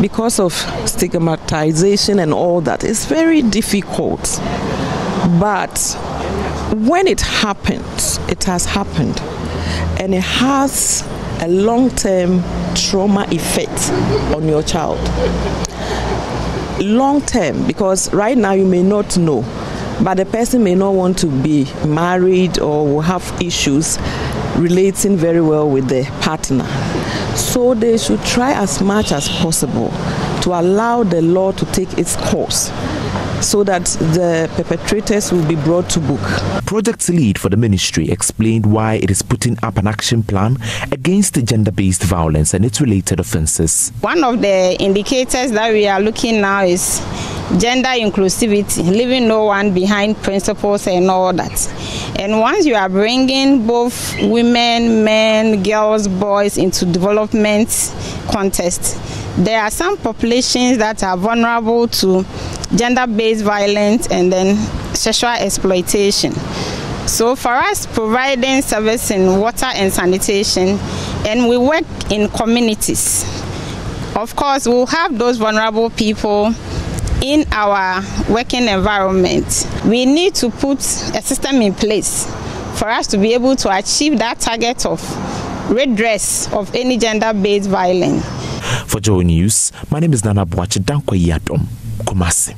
because of stigmatization and all that, it's very difficult. But when it happens, it has happened, and it has a long-term trauma effect on your child. Long-term, because right now you may not know, but the person may not want to be married or will have issues relating very well with the partner. So they should try as much as possible to allow the law to take its course, so that the perpetrators will be brought to book. Project lead for the ministry explained why it is putting up an action plan against the gender-based violence and its related offences. One of the indicators that we are looking now is gender inclusivity, leaving no one behind principles and all that. And once you are bringing both women, men, girls, boys into development context, there are some populations that are vulnerable to gender-based violence and then sexual exploitation. So for us, providing service in water and sanitation, and we work in communities. Of course, we'll have those vulnerable people in our working environment. We need to put a system in place for us to be able to achieve that target of redress of any gender-based violence. For Joy News, my name is Nana Boachie Dankwa Yiadom, Kumasi.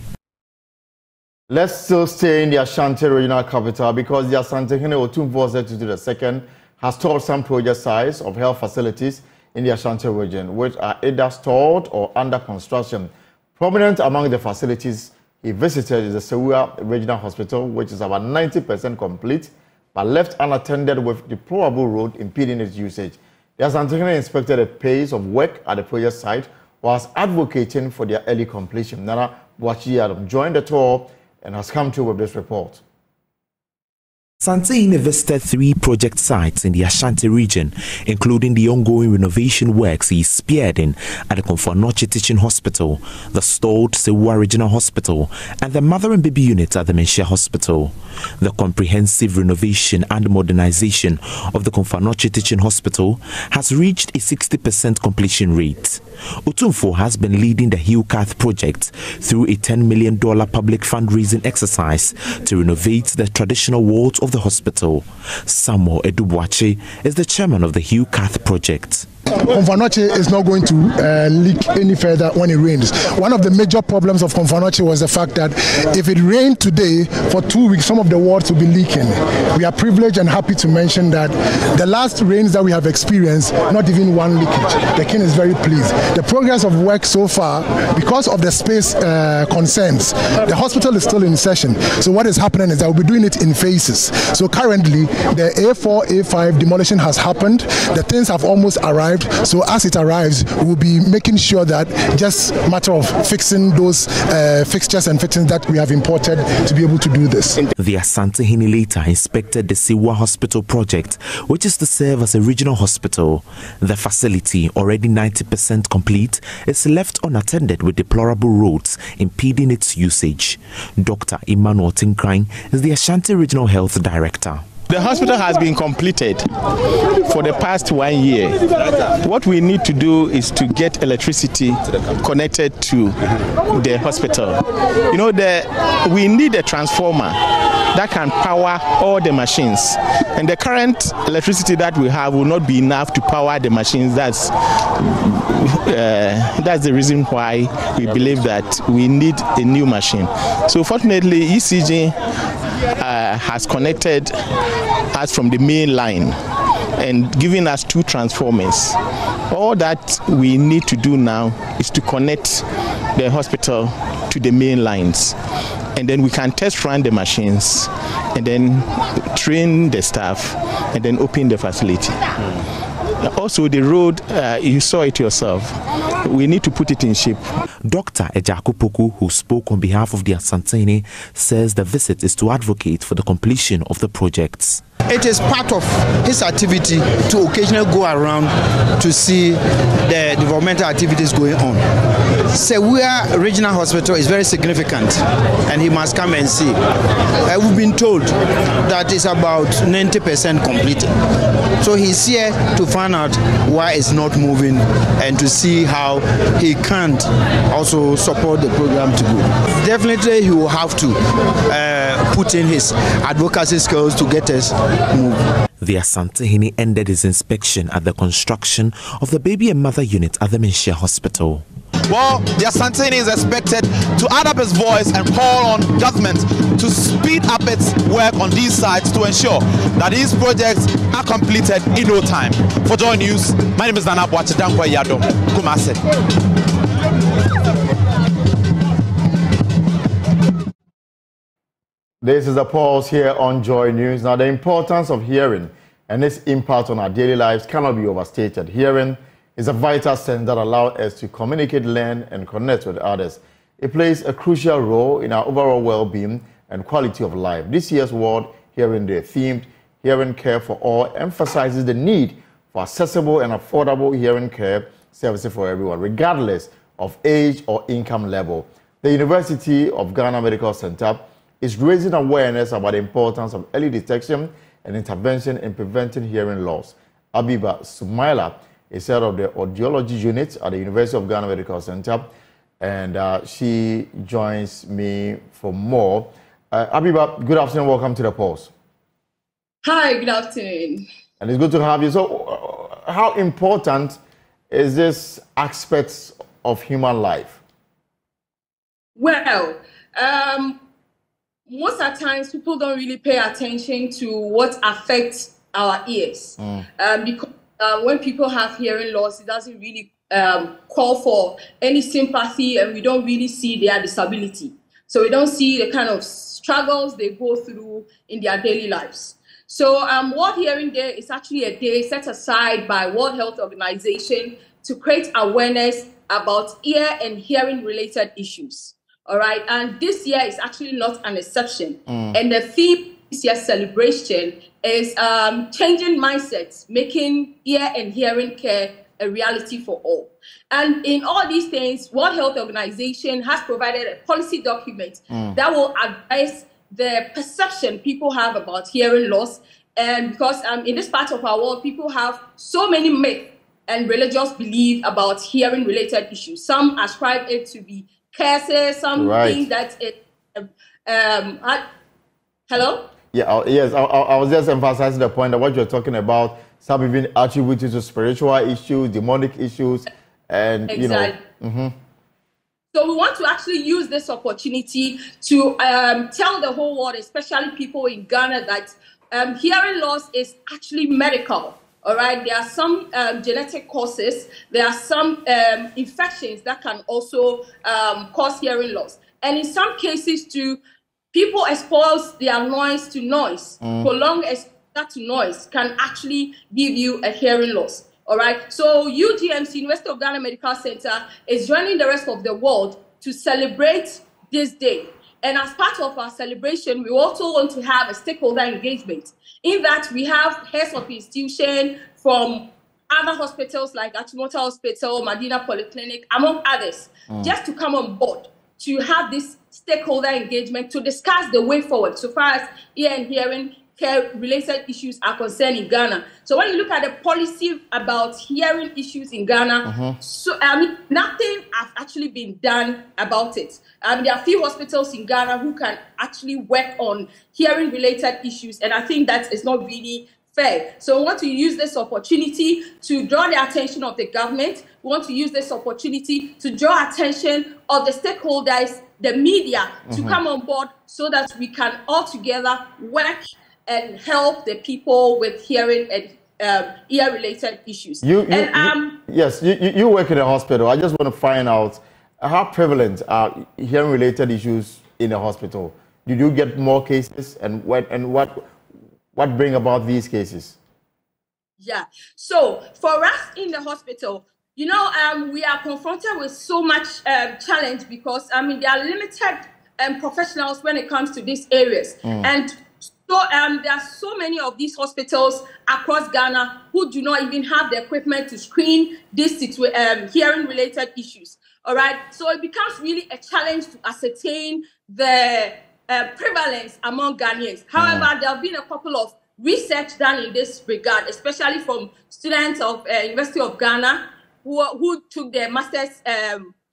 Let's still stay in the Ashanti regional capital because the Asantehene Otumfuo Senator II has stalled some project sites of health facilities in the Ashanti region, which are either stalled or under construction. Prominent among the facilities he visited is the Sewua Regional Hospital, which is about 90% complete, but left unattended with deplorable road impeding its usage. The Asantehene inspected a pace of work at the project site whilst advocating for their early completion. Nana Boachie Dankwa Yiadom joined the tour and has come to with this report. Asantehene visited 3 project sites in the Ashanti region, including the ongoing renovation works he spearheaded at the Konfoanochi Teaching Hospital, the stalled Sewua Regional Hospital, and the Mother and Baby Unit at the Menchia Hospital. The comprehensive renovation and modernization of the Konfoanochi Teaching Hospital has reached a 60% completion rate. Otumfuo has been leading the Hillcath project through a $10 million public fundraising exercise to renovate the traditional walls of the hospital. Samuel Edu-Boachie is the chairman of the Hillcath project. Konfoanochi is not going to leak any further when it rains. One of the major problems of Konfoanochi was the fact that if it rained today for 2 weeks, some of the wards will be leaking. We are privileged and happy to mention that the last rains that we have experienced, not even one leakage. The king is very pleased. The progress of work so far, because of the space concerns, the hospital is still in session. So what is happening is that we'll be doing it in phases. So currently, the A4, A5 demolition has happened. The things have almost arrived. So as it arrives, we'll be making sure that just a matter of fixing those fixtures and fittings that we have imported to be able to do this. The Asantehene later inspected the Sewua Hospital project, which is to serve as a regional hospital. The facility, already 90% complete, is left unattended with deplorable roads impeding its usage. Dr. Emmanuel Tinkrine is the Ashanti Regional Health Director. The hospital has been completed for the past 1 year. What we need to do is to get electricity connected to the hospital. You know, we need a transformer that can power all the machines. And the current electricity that we have will not be enough to power the machines. That's the reason why we believe that we need a new machine. So fortunately, ECG has connected us from the main line and given us 2 transformers. All that we need to do now is to connect the hospital to the main lines, and then we can test run the machines and then train the staff and then open the facility. Also, the road, you saw it yourself. We need to put it in shape. Dr. Ejakopoku, who spoke on behalf of the Asantehene, says the visit is to advocate for the completion of the projects. It is part of his activity to occasionally go around to see the developmental activities going on. Sewua Regional Hospital is very significant and he must come and see. We've been told that it's about 90% complete. So he's here to find out why it's not moving and to see how he can also support the program to go. Definitely he will have to put in his advocacy skills to get us moving. The Asantehene ended his inspection at the construction of the Baby and Mother Unit at the Menchia Hospital. Well, the Asantehene is expected to add up his voice and call on government to speed up its work on these sites to ensure that these projects are completed in no time. For Joy News, my name is Nana Boachie Dankwa Yiadom, Kumasi. This is a pause here on Joy News. Now, the importance of hearing and its impact on our daily lives cannot be overstated. Hearing is a vital sense that allows us to communicate, learn, and connect with others. It plays a crucial role in our overall well-being and quality of life. This year's World Hearing Day, themed Hearing Care for All, emphasizes the need for accessible and affordable hearing care services for everyone, regardless of age or income level. The University of Ghana Medical Center is raising awareness about the importance of early detection and intervention in preventing hearing loss. Abiba Sumaila instead of the audiology unit at the University of Ghana Medical Center. And she joins me for more. Abiba, good afternoon. Welcome to The Pulse. Hi, good afternoon. And it's good to have you. So how important is this aspect of human life? Well, most of the times people don't really pay attention to what affects our ears. Because when people have hearing loss, it doesn't really call for any sympathy, and we don't really see their disability. So we don't see the kind of struggles they go through in their daily lives. So World Hearing Day is actually a day set aside by World Health Organization to create awareness about ear and hearing-related issues. All right, and this year is actually not an exception. And the theme this year's celebration is changing mindsets, making ear and hearing care a reality for all. And in all these things, World Health Organization has provided a policy document that will address the perception people have about hearing loss. And because in this part of our world, people have so many myths and religious beliefs about hearing-related issues. Some ascribe it to be curses, some think that it... Hello? Yeah, I was just emphasizing the point that what you're talking about, some even attributed to spiritual issues, demonic issues, and, you know... So we want to actually use this opportunity to tell the whole world, especially people in Ghana, that hearing loss is actually medical, all right? There are some genetic causes. There are some infections that can also cause hearing loss. And in some cases, too, people expose their noise to noise. Prolonged exposure to noise can actually give you a hearing loss. All right, so UGMC, University of Ghana Medical Center, is joining the rest of the world to celebrate this day. And as part of our celebration, we also want to have a stakeholder engagement. In that, we have heads of institution from other hospitals like Achimota Hospital, Medina Polyclinic, among others, just to come on board to have this stakeholder engagement to discuss the way forward so far as ear and hearing care-related issues are concerned in Ghana. So when you look at the policy about hearing issues in Ghana, so nothing has actually been done about it. There are few hospitals in Ghana who can actually work on hearing-related issues, and I think that is not really fair. So we want to use this opportunity to draw the attention of the government. We want to use this opportunity to draw attention of the stakeholders, the media, to come on board so that we can all together work and help the people with hearing and ear-related issues. You work in a hospital. I just want to find out how prevalent are hearing-related issues in a hospital? Did you get more cases, and what bring about these cases? Yeah. So for us in the hospital, you know, we are confronted with so much challenge because, I mean, there are limited professionals when it comes to these areas. And so there are so many of these hospitals across Ghana who do not even have the equipment to screen these hearing-related issues, all right? So it becomes really a challenge to ascertain the prevalence among Ghanaians. However, there have been a couple of research done in this regard, especially from students of University of Ghana who took their master's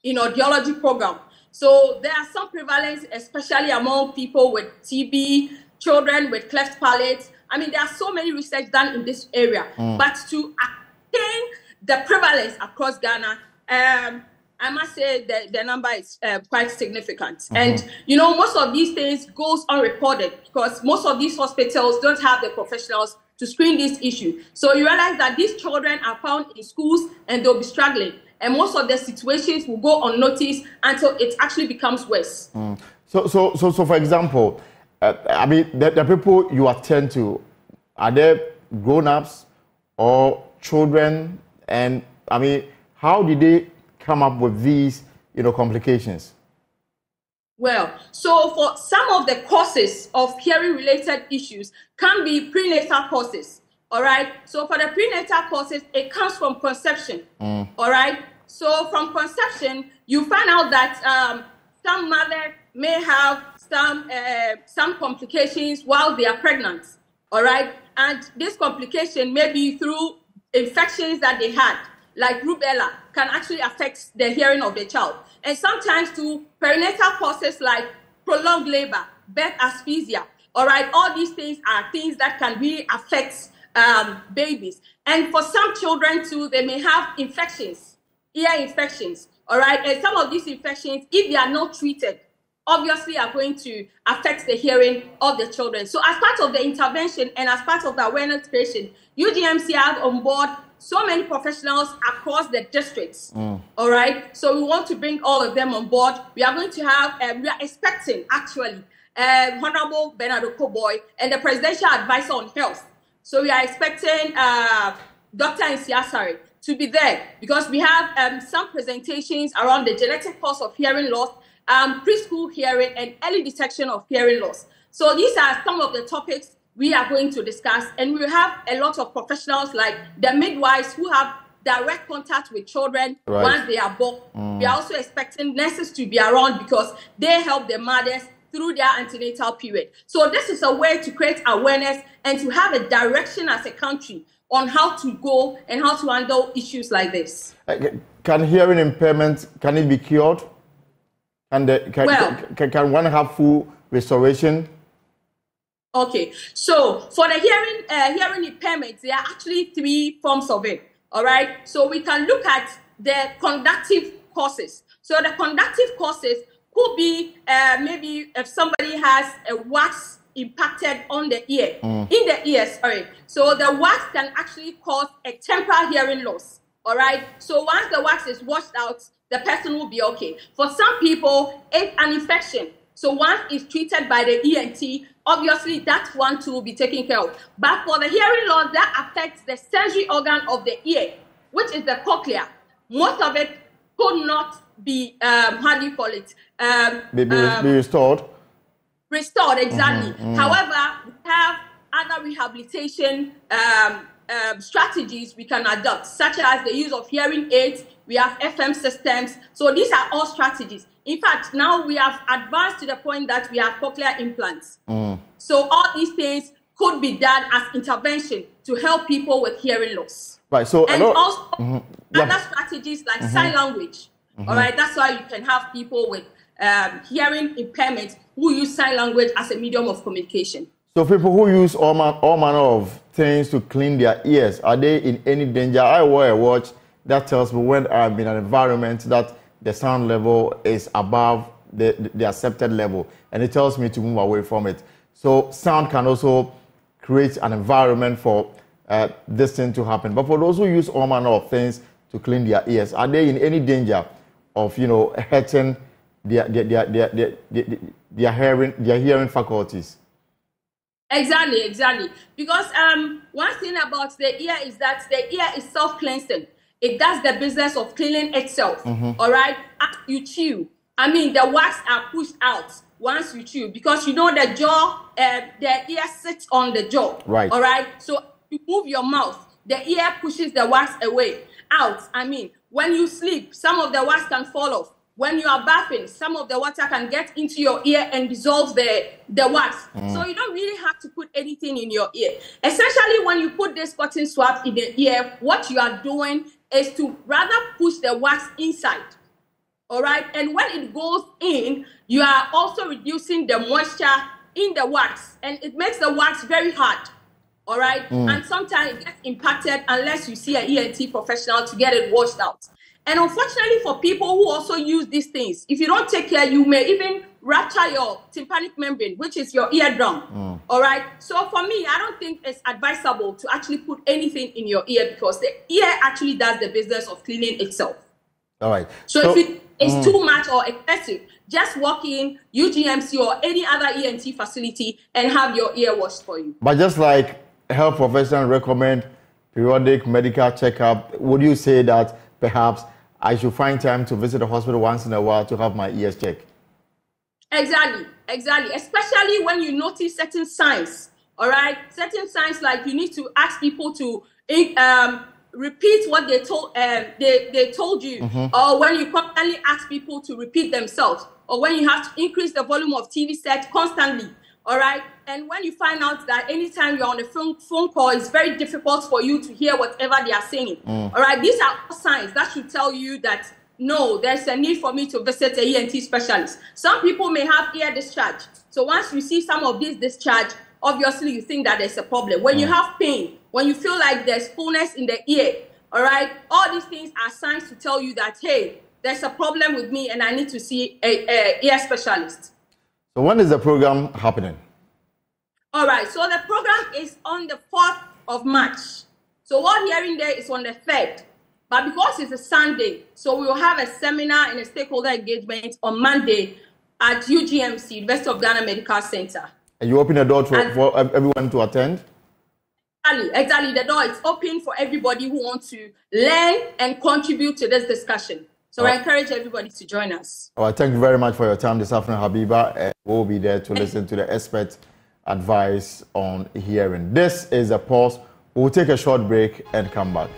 in audiology program. So there are some prevalence, especially among people with TB, children with cleft palates. I mean, there are so many research done in this area. But to attain the prevalence across Ghana, I must say that the number is quite significant. And, you know, most of these things goes unreported because most of these hospitals don't have the professionals to screen this issue. So you realize that these children are found in schools and they'll be struggling. And most of the situations will go unnoticed until it actually becomes worse. So for example, I mean, the people you attend to, are they grown-ups or children? And, I mean, how did they come up with these, you know, complications? Well, so for some of the causes of hearing-related issues can be prenatal causes, all right? So for the prenatal causes, it comes from conception, all right? So from conception, you find out that some mother may have some complications while they are pregnant, all right? And this complication may be through infections that they had, like rubella, can actually affect the hearing of the child. And sometimes too, perinatal causes like prolonged labor, birth asphyxia, all right, all these things are things that can really affect babies. And for some children too, they may have infections, ear infections, all right? And some of these infections, if they are not treated, obviously are going to affect the hearing of the children. So as part of the intervention and as part of the awareness creation, UGMC have on board so many professionals across the districts, all right? So we want to bring all of them on board. We are going to have, we are expecting actually, Honorable Bernardo Koboy and the Presidential Advisor on Health. So we are expecting Dr. Nsiasare to be there because we have some presentations around the genetic cause of hearing loss, preschool hearing and early detection of hearing loss. So these are some of the topics we are going to discuss, and we have a lot of professionals like the midwives who have direct contact with children once they are born. We are also expecting nurses to be around because they help the mothers through their antenatal period. So this is a way to create awareness and to have a direction as a country on how to go and how to handle issues like this. Can hearing impairment, can it be cured? And can one have full restoration? Okay, so for the hearing, hearing impairment, there are actually three forms of it, all right? So we can look at the conductive causes. So the conductive causes could be maybe if somebody has a wax impacted on the ear, in the ears, all right? So the wax can actually cause a temporary hearing loss, all right? So once the wax is washed out, the person will be okay. For some people, it's an infection. So once it's treated by the ENT, obviously that one too will be taken care of. But for the hearing loss, that affects the sensory organ of the ear, which is the cochlea. Most of it could not be, how do you call it? Be restored. Restored, exactly. However, we have other rehabilitation strategies we can adopt, such as the use of hearing aids. We have FM systems. So these are all strategies. In fact, now we have advanced to the point that we have cochlear implants. So all these things could be done as intervention to help people with hearing loss. Right. So and also other strategies like sign language. All right. That's why you can have people with hearing impairment who use sign language as a medium of communication. So people who use all manner of things to clean their ears, are they in any danger? I wear a watch that tells me when I'm in an environment that the sound level is above the accepted level, and it tells me to move away from it. So sound can also create an environment for this thing to happen. But for those who use all manner of things to clean their ears, are they in any danger of, you know, hurting their hearing faculties? Exactly, exactly. Because one thing about the ear is that the ear is self-cleansing. It does the business of cleaning itself, all right? As you chew, I mean, the wax are pushed out once you chew because you know the jaw, the ear sits on the jaw, right? All right? So you move your mouth, the ear pushes the wax away, out. I mean, when you sleep, some of the wax can fall off. When you are bathing, some of the water can get into your ear and dissolve the wax. So you don't really have to put anything in your ear. Essentially, when you put this cotton swab in the ear, what you are doing is to rather push the wax inside, all right? And when it goes in, you are also reducing the moisture in the wax, and it makes the wax very hard, all right? And sometimes it gets impacted unless you see an ENT professional to get it washed out. And unfortunately for people who also use these things, if you don't take care, you may even rupture your tympanic membrane, which is your eardrum, all right? So for me, I don't think it's advisable to actually put anything in your ear because the ear actually does the business of cleaning itself. All right. So if it's too much or excessive, just walk in UGMC or any other ENT facility and have your ear washed for you. But just like health professionals recommend periodic medical checkup, would you say that perhaps I should find time to visit a hospital once in a while to have my ears checked? Exactly, exactly. Especially when you notice certain signs, all right? Certain signs like you need to ask people to repeat what they told you, or when you constantly ask people to repeat themselves, or when you have to increase the volume of TV set constantly, all right? And when you find out that anytime you're on a phone call, it's very difficult for you to hear whatever they are saying, all right? These are all signs that should tell you that, no, there's a need for me to visit a ENT specialist. Some people may have ear discharge. So once you see some of this discharge, obviously you think that there's a problem. When you have pain, when you feel like there's fullness in the ear, all right, all these things are signs to tell you that, hey, there's a problem with me and I need to see a ear specialist. So when is the program happening? All right, so the program is on the 4th of March. So World Hearing Day is on the 3rd. But because it's a Sunday, so we will have a seminar and a stakeholder engagement on Monday at UGMC, University of Ghana Medical Center. And you open the door for everyone to attend? Exactly. The door is open for everybody who wants to learn and contribute to this discussion. So I encourage everybody to join us. All right. Thank you very much for your time this afternoon, Habiba. We'll be there to listen to the expert advice on hearing. This is a pause. We'll take a short break and come back.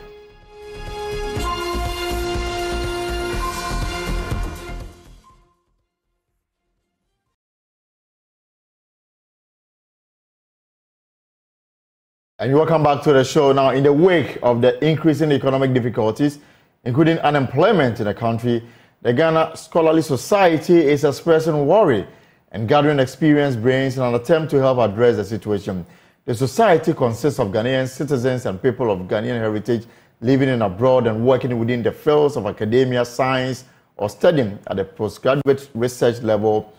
And welcome back to the show. Now, in the wake of the increasing economic difficulties, including unemployment in the country, the Ghana Scholarly Society is expressing worry and gathering experienced brains in an attempt to help address the situation. The society consists of Ghanaian citizens and people of Ghanaian heritage living in abroad and working within the fields of academia, science, or studying at the postgraduate research level,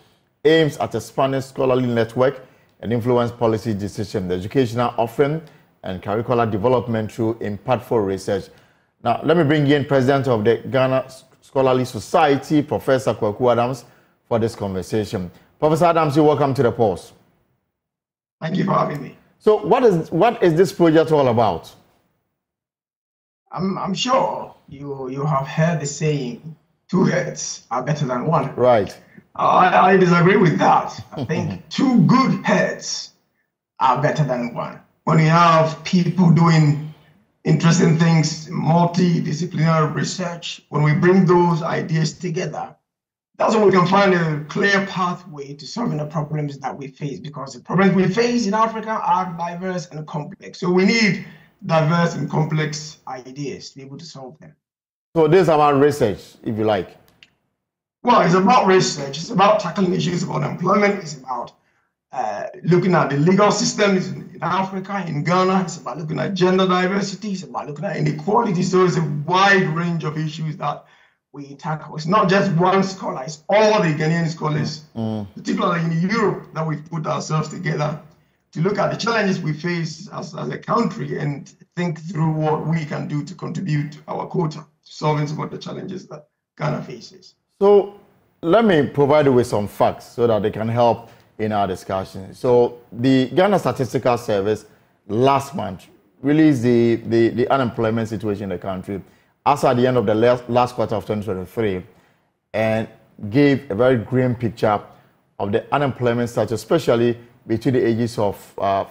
aims at expanding scholarly network and influence policy decision, the educational offering, and curricular development through impactful research. Now, let me bring in President of the Ghana Scholarly Society, Professor Kwaku Adams, for this conversation. Professor Adams, you're welcome to the pause. Thank you for having me. So what is this project all about? I'm sure you have heard the saying, two heads are better than one. Right. I disagree with that. I think two good heads are better than one. When you have people doing interesting things, multidisciplinary research, when we bring those ideas together, that's when we can find a clear pathway to solving the problems that we face, because the problems we face in Africa are diverse and complex. So we need diverse and complex ideas to be able to solve them. So this is about research, if you like. Well, it's about research, it's about tackling issues about employment, it's about looking at the legal systems in Africa, in Ghana, it's about looking at gender diversity, it's about looking at inequality. So it's a wide range of issues that we tackle. It's not just one scholar, it's all the Ghanaian scholars, particularly in Europe, that we've put ourselves together to look at the challenges we face as a country and think through what we can do to contribute to our quota, solving some of the challenges that Ghana faces. So let me provide you with some facts so that they can help in our discussion. So the Ghana Statistical Service last month released the unemployment situation in the country as at the end of the last quarter of 2023 and gave a very grim picture of the unemployment status, especially between the ages of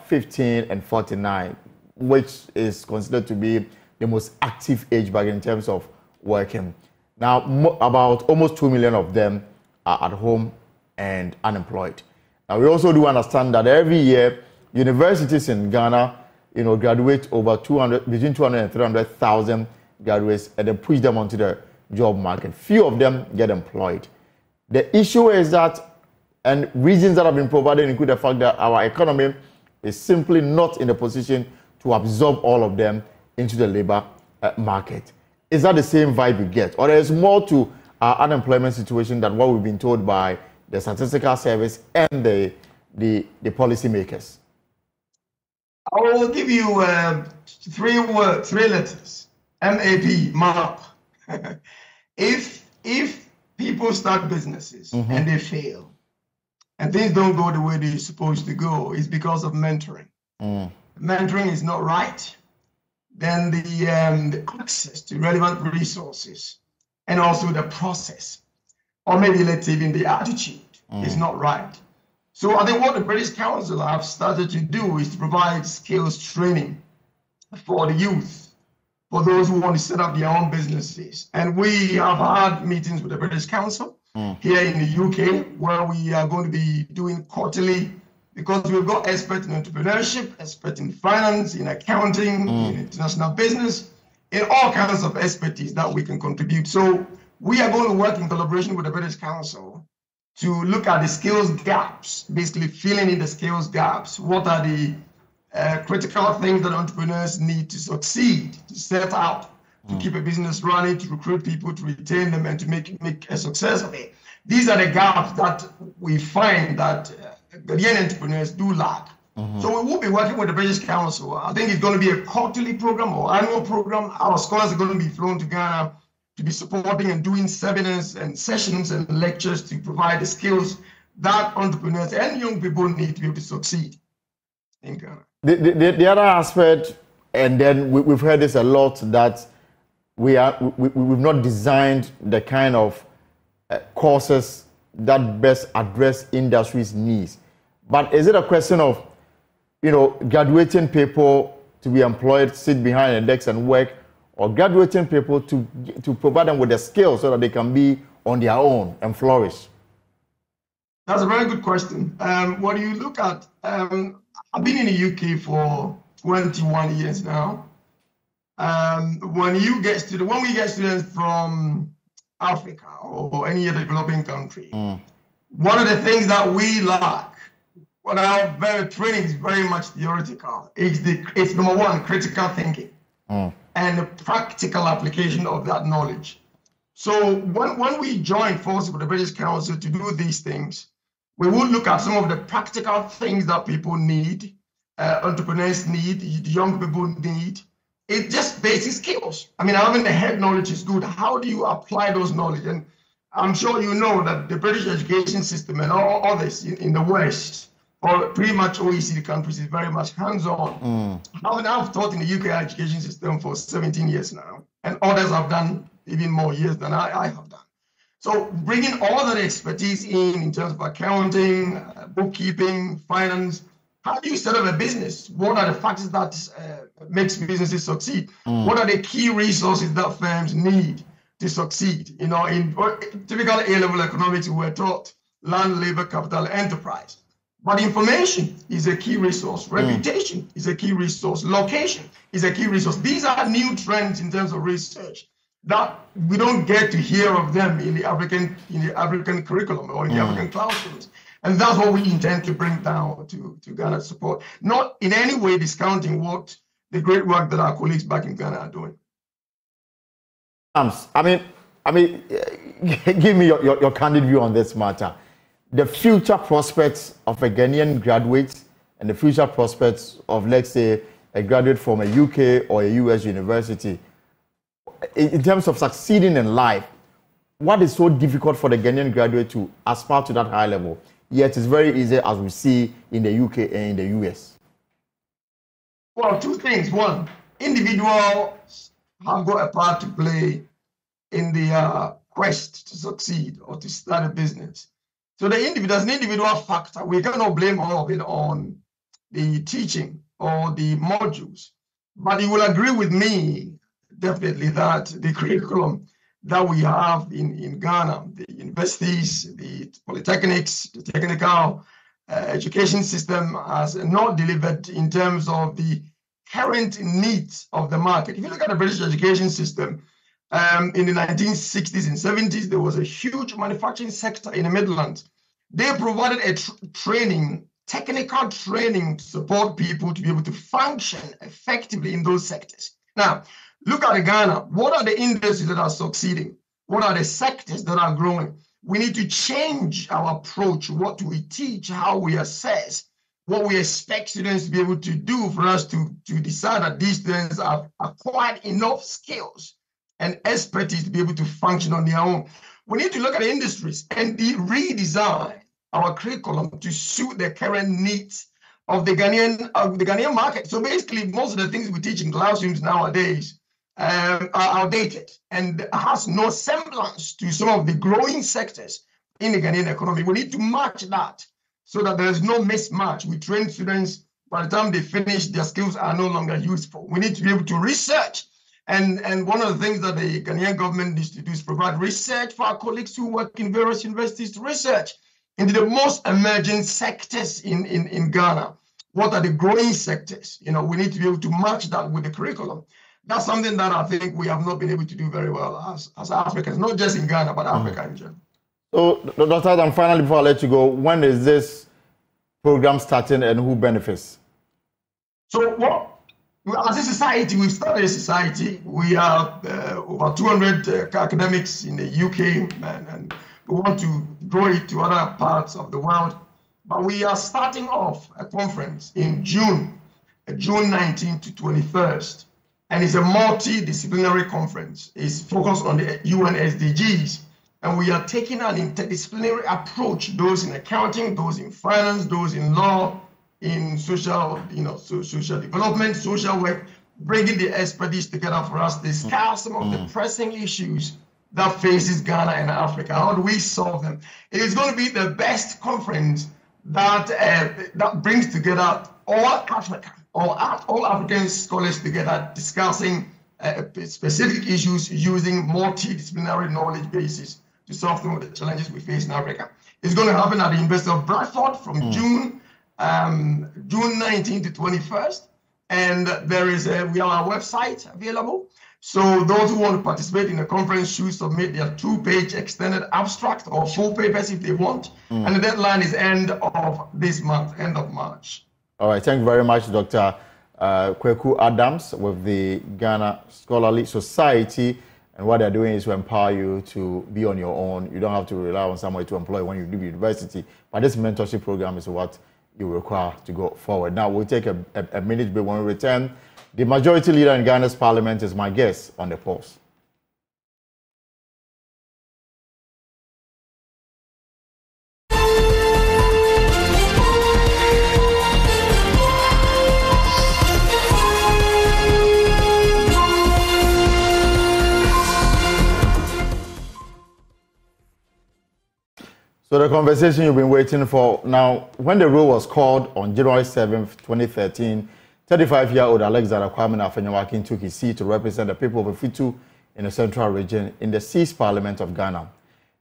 15 and 49, which is considered to be the most active age bracket in terms of working. Now, about almost 2 million of them are at home and unemployed. Now, we also do understand that every year, universities in Ghana, you know, graduate over between 200 and 300,000 graduates and then push them onto the job market. Few of them get employed. The issue is that, and reasons that have been provided include the fact that our economy is simply not in a position to absorb all of them into the labor market. Is that the same vibe you get? Or there's more to our unemployment situation than what we've been told by the Statistical Service and the policymakers? I will give you three letters. MAP, MAP. If people start businesses and they fail, and things don't go the way they're supposed to go, it's because of mentoring. Mentoring is not right. Then the access to relevant resources and also the process, or maybe let's even the attitude is not right. So I think what the British Council have started to do is to provide skills training for the youth, for those who want to set up their own businesses. And we have had meetings with the British Council here in the UK, where we are going to be doing quarterly because we've got experts in entrepreneurship, experts in finance, in accounting, in international business, in all kinds of expertise that we can contribute. So we are going to work in collaboration with the British Council to look at the skills gaps, basically filling in the skills gaps. What are the critical things that entrepreneurs need to succeed, to set out, to keep a business running, to recruit people, to retain them, and to make a success of it? These are the gaps that we find that Ghanaian entrepreneurs do lack. So we will be working with the British Council. I think it's going to be a quarterly program or annual program. Our scholars are going to be flown to Ghana to be supporting and doing seminars and sessions and lectures to provide the skills that entrepreneurs and young people need to be able to succeed in Ghana. The other aspect, and then we've heard this a lot, that we've not designed the kind of courses that best address industry's needs. But is it a question of, you know, graduating people to be employed, sit behind a desk and work, or graduating people to provide them with the skills so that they can be on their own and flourish? That's a very good question. What do you look at? I've been in the UK for 21 years now. When we get students from Africa or any other developing country, one of the things that we lack, when our training is very much theoretical, it's number one, critical thinking and the practical application of that knowledge. So when we join forces with the British Council to do these things, we will look at some of the practical things that people need, entrepreneurs need, young people need. It's just basic skills. I mean, having the head knowledge is good. How do you apply those knowledge? And I'm sure you know that the British education system and all others in the West, or pretty much OECD countries, is very much hands-on. Now, I've taught in the UK education system for 17 years now, and others have done even more years than I have done. So bringing all that expertise in terms of accounting, bookkeeping, finance, how do you set up a business? What are the factors that makes businesses succeed? What are the key resources that firms need to succeed? You know, in typical A-level economics, we're taught land, labor, capital, enterprise. But information is a key resource. Reputation is a key resource. Location is a key resource. These are new trends in terms of research that we don't get to hear of them in the African curriculum or in the African classrooms. And that's what we intend to bring down to Ghana's support, not in any way discounting what the great work that our colleagues back in Ghana are doing. I mean, give me your candid view on this matter. The future prospects of a Ghanaian graduate and the future prospects of, let's say, a graduate from a UK or a US university, in terms of succeeding in life, what is so difficult for the Ghanaian graduate to aspire to that high level? Yet it's very easy, as we see in the UK and in the US. Well, two things. One, individuals have got a part to play in the quest to succeed or to start a business. So there's an individual factor. We cannot blame all of it on the teaching or the modules. But you will agree with me, definitely, that the curriculum that we have in Ghana, the universities, the polytechnics, the technical education system has not delivered in terms of the current needs of the market. If you look at the British education system, in the 1960s and 70s, there was a huge manufacturing sector in the Midlands. They provided a training, technical training, to support people to be able to function effectively in those sectors. Now, look at Ghana. What are the industries that are succeeding? What are the sectors that are growing? We need to change our approach, what we teach, how we assess, what we expect students to be able to do for us to decide that these students have acquired enough skills and expertise to be able to function on their own. We need to look at the industries and redesign our curriculum to suit the current needs of the Ghanaian market. So basically, most of the things we teach in classrooms nowadays are outdated and has no semblance to some of the growing sectors in the Ghanaian economy. We need to match that so that there is no mismatch. We train students, by the time they finish, their skills are no longer useful. We need to be able to research. And one of the things that the Ghanaian government needs to do is provide research for our colleagues who work in various universities to research. into the most emerging sectors in Ghana. What are the growing sectors? You know, we need to be able to match that with the curriculum. That's something that I think we have not been able to do very well as Africans, not just in Ghana, but Africa in general. So, Dr. Adam, finally, before I let you go, when is this program starting and who benefits? So, well, as a society, we've started a society. We are over 200 academics in the UK, and we want to grow it to other parts of the world. But we are starting off a conference in June, June 19th to 21st. And it's a multidisciplinary conference. It's focused on the UN SDGs. And we are taking an interdisciplinary approach, those in accounting, those in finance, those in law, in social, you know, social development, social work, bringing the expertise together for us to discuss some of the pressing issues that faces Ghana and Africa. How do we solve them? It is going to be the best conference that that brings together all African scholars together, discussing specific issues using multidisciplinary knowledge bases to solve some of the challenges we face in Africa. It's going to happen at the University of Bradford from June 19th to 21st, and there is we have our website available. So those who want to participate in the conference should submit their 2-page extended abstract or full papers if they want. And the deadline is end of this month, end of March. All right. Thank you very much, Dr. Kwaku Adams with the Ghana Scholarly Society. And what they're doing is to empower you to be on your own. You don't have to rely on somebody to employ when you leave university. But this mentorship program is what you require to go forward. Now, we'll take a minute break. When we return, the majority leader in Ghana's parliament is my guest on The Pulse. So the conversation you've been waiting for. Now, when the rule was called on January 7th, 2013, 35-year-old Alexander Afenyo-Markin took his seat to represent the people of Efitu in the central region in the sixth parliament of Ghana.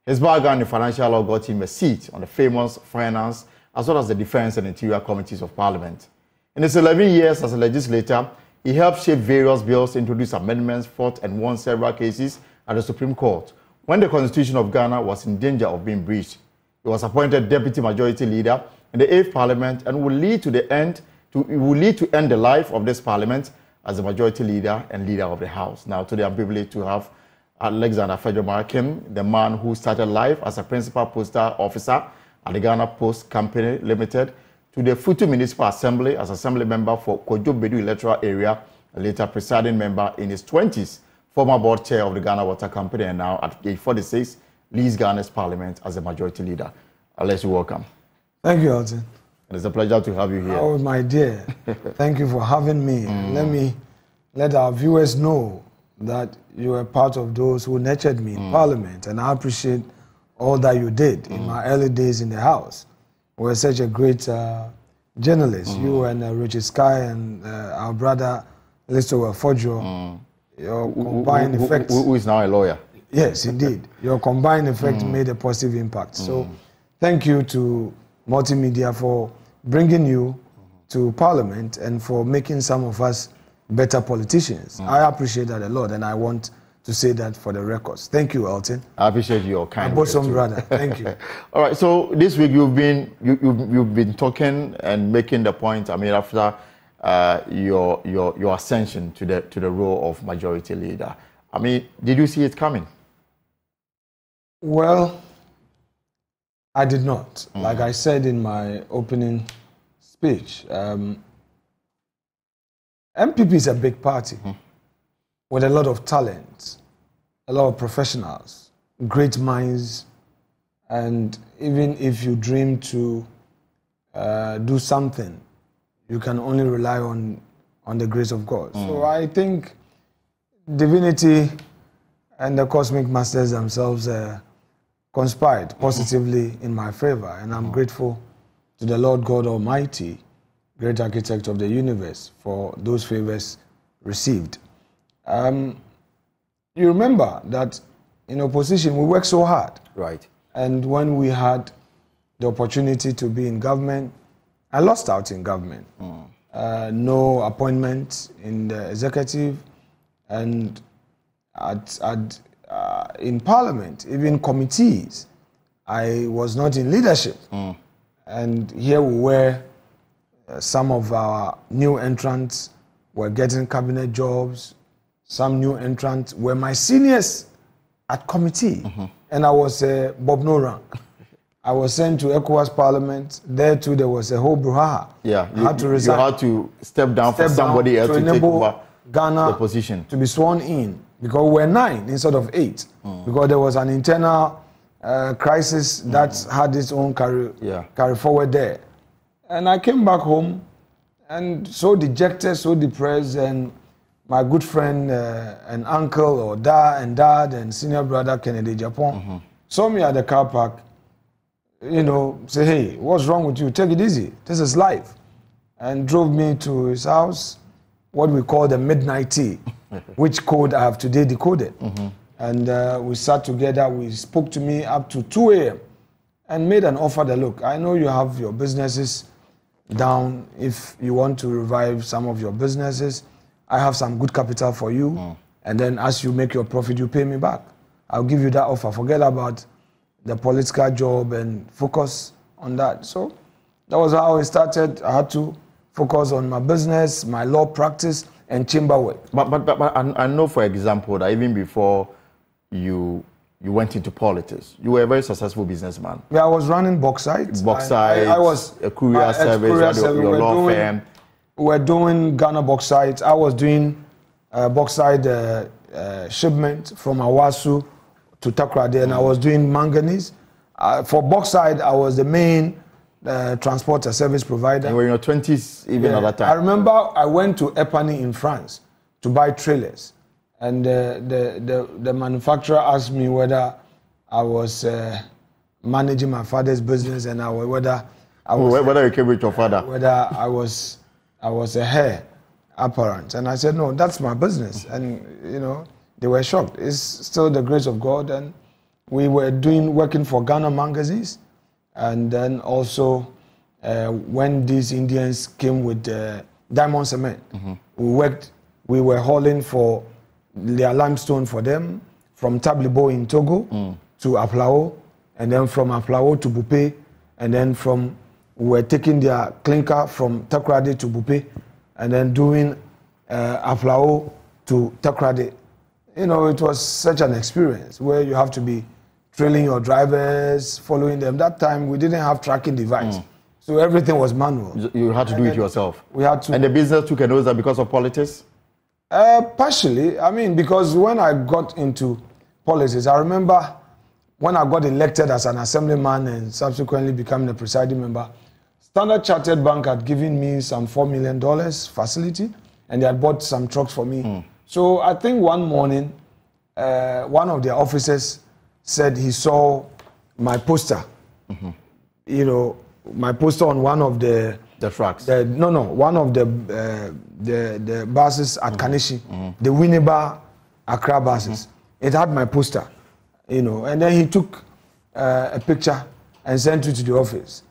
His background in financial law got him a seat on the famous finance as well as the defense and interior committees of parliament. In his 11 years as a legislator, he helped shape various bills, introduce amendments, fought and won several cases at the Supreme Court. When the Constitution of Ghana was in danger of being breached, he was appointed Deputy Majority Leader in the 8th Parliament and will lead to end the life of this Parliament as the Majority Leader and Leader of the House. Now, today I'm privileged to have Alexander Afenyo-Markin, the man who started life as a Principal Postal Officer at the Ghana Post Company Limited, to the Futu Municipal Assembly as Assembly Member for Kodjo Bedu Electoral Area, a later presiding member in his 20s, former Board Chair of the Ghana Water Company, and now at age 46, leads Ghana's parliament as a majority leader. Alex, you're welcome. Thank you, Elton. And it's a pleasure to have you here. Oh, my dear. Thank you for having me. Let our viewers know that you were part of those who nurtured me in parliament, and I appreciate all that you did in my early days in the house. You were such a great journalist. You and Richard Sky and our brother, Listo Forjo, your combined effects. Who is now a lawyer. Yes, indeed. Your combined effect made a positive impact. So thank you to Multimedia for bringing you to Parliament and for making some of us better politicians. I appreciate that a lot, and I want to say that for the records. Thank you, Elton. I appreciate your kind words. My bosom brother. Thank you. All right. So this week you've been talking and making the point. I mean, after your ascension to the role of majority leader. I mean, did you see it coming? Well, I did not. Like I said in my opening speech, MPP is a big party with a lot of talent, a lot of professionals, great minds, and even if you dream to do something, you can only rely on the grace of God. So I think divinity and the cosmic masters themselves conspired positively in my favor, and I'm grateful to the Lord God Almighty, great architect of the universe, for those favors received. You remember that in opposition we worked so hard, right? And when we had the opportunity to be in government. I lost out in government. Mm. No appointment in the executive, and in parliament, even committees, I was not in leadership. Mm. And here we were, some of our new entrants were getting cabinet jobs. Some new entrants were my seniors at committee. Mm-hmm. And I was Bob no rank. I was sent to ECOWAS Parliament. There too, there was a whole brouhaha. Yeah, you had to step down for somebody else to take over Ghana the position. To be sworn in, because we're 9 instead of 8. Mm. Because there was an internal crisis that had its own carry forward there. And I came back home, and so dejected, so depressed, and my good friend and uncle, or dad, and senior brother Kennedy Agyapong saw me at the car park, you know, say, hey, what's wrong with you? Take it easy. This is life. And drove me to his house, what we call the midnight tea, which code I have today decoded. Mm-hmm. And we sat together. We spoke to me up to 2 a.m. and made an offer that, look, I know you have your businesses down. If you want to revive some of your businesses, I have some good capital for you. Mm. And then as you make your profit, you pay me back. I'll give you that offer. Forget about the political job and focus on that. So that was how I started. I had to focus on my business, my law practice, and chamber work. But I know, for example, that even before you went into politics, you were a very successful businessman. Yeah, I was running Bauxite. I was a courier service, your law firm. We're doing Ghana Bauxite. I was doing Bauxite shipment from Awasu to Takoradi, and I was doing manganese. For Bauxite, I was the main transporter service provider. You were in your 20s even at that time. I remember I went to Epany in France to buy trailers, and the manufacturer asked me whether I was managing my father's business, and whether you came with your father, whether I was a heir apparent. And I said, no, that's my business. And, you know, they were shocked. It's still the grace of God. And we were working for Ghana magazines. And then also, when these Indians came with diamond cement, we were hauling for their limestone for them from Tablibo in Togo to Aplao, and then from Aplao to Bupé, and then we were taking their clinker from Takoradi to Bupé, and then doing Aplao to Takoradi. You know, it was such an experience where you have to be trailing your drivers, following them. That time, we didn't have tracking device. Mm. So everything was manual. You had to do it yourself. We had to. And the business took a nose because of politics? Partially. I mean, because when I got into politics, I remember when I got elected as an assemblyman and subsequently becoming a presiding member, Standard Chartered Bank had given me some $4 million facility, and they had bought some trucks for me. Mm. So I think one morning, one of their officers said he saw my poster. Mm-hmm. You know, my poster on one of the tracks. One of the buses at Kanishi, the Winneba Accra buses. Mm-hmm. It had my poster, you know. And then he took a picture and sent it to the office.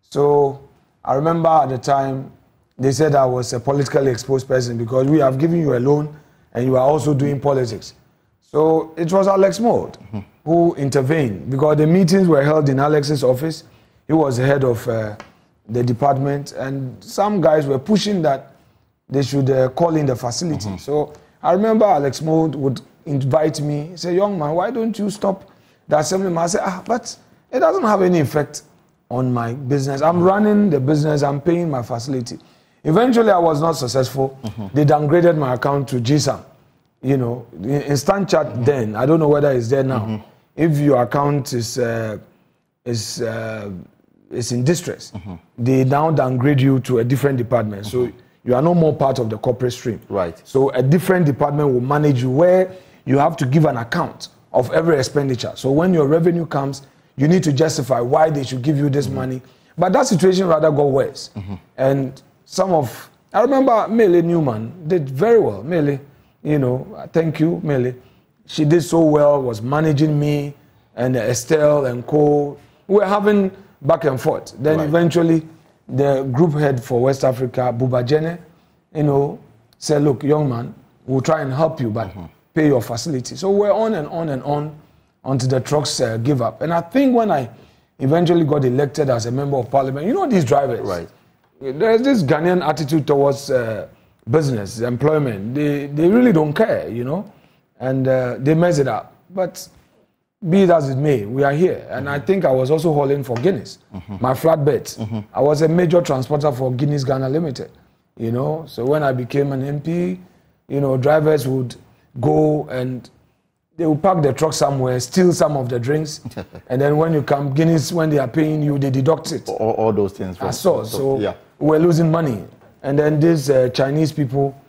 So I remember at the time, they said I was a politically exposed person because we have given you a loan and you are also doing politics. So it was Alex Mode who intervened because the meetings were held in Alex's office. He was the head of the department, and some guys were pushing that they should call in the facility. So I remember Alex Mode would invite me, he said, young man, why don't you stop the assemblyman? I said, but it doesn't have any effect on my business. I'm running the business, I'm paying my facility. Eventually, I was not successful. They downgraded my account to GSAM. You know, instant chat then. I don't know whether it's there now. If your account is in distress, they now downgrade you to a different department. So you are no more part of the corporate stream. Right. So a different department will manage you where you have to give an account of every expenditure. So when your revenue comes, you need to justify why they should give you this money. But that situation rather got worse. And I remember Mele Newman did very well. Mele, you know, thank you, Mele. She did so well, was managing me and Estelle and co. We were having back and forth. Then eventually, the group head for West Africa, Bubajene, you know, said, look, young man, we'll try and help you, but pay your facility. So we're on and on and on until the trucks give up. And I think when I eventually got elected as a member of parliament, you know these drivers, there's this Ghanaian attitude towards business, employment. They really don't care, you know, and they mess it up. But be it as it may, we are here. And I think I was also hauling for Guinness, my flatbed. I was a major transporter for Guinness Ghana Limited, you know. So when I became an MP, you know, drivers would go and they would park the truck somewhere, steal some of the drinks, and then when you come, Guinness, when they are paying you, they deduct it. All those things. I saw. So we're losing money. And then these Chinese people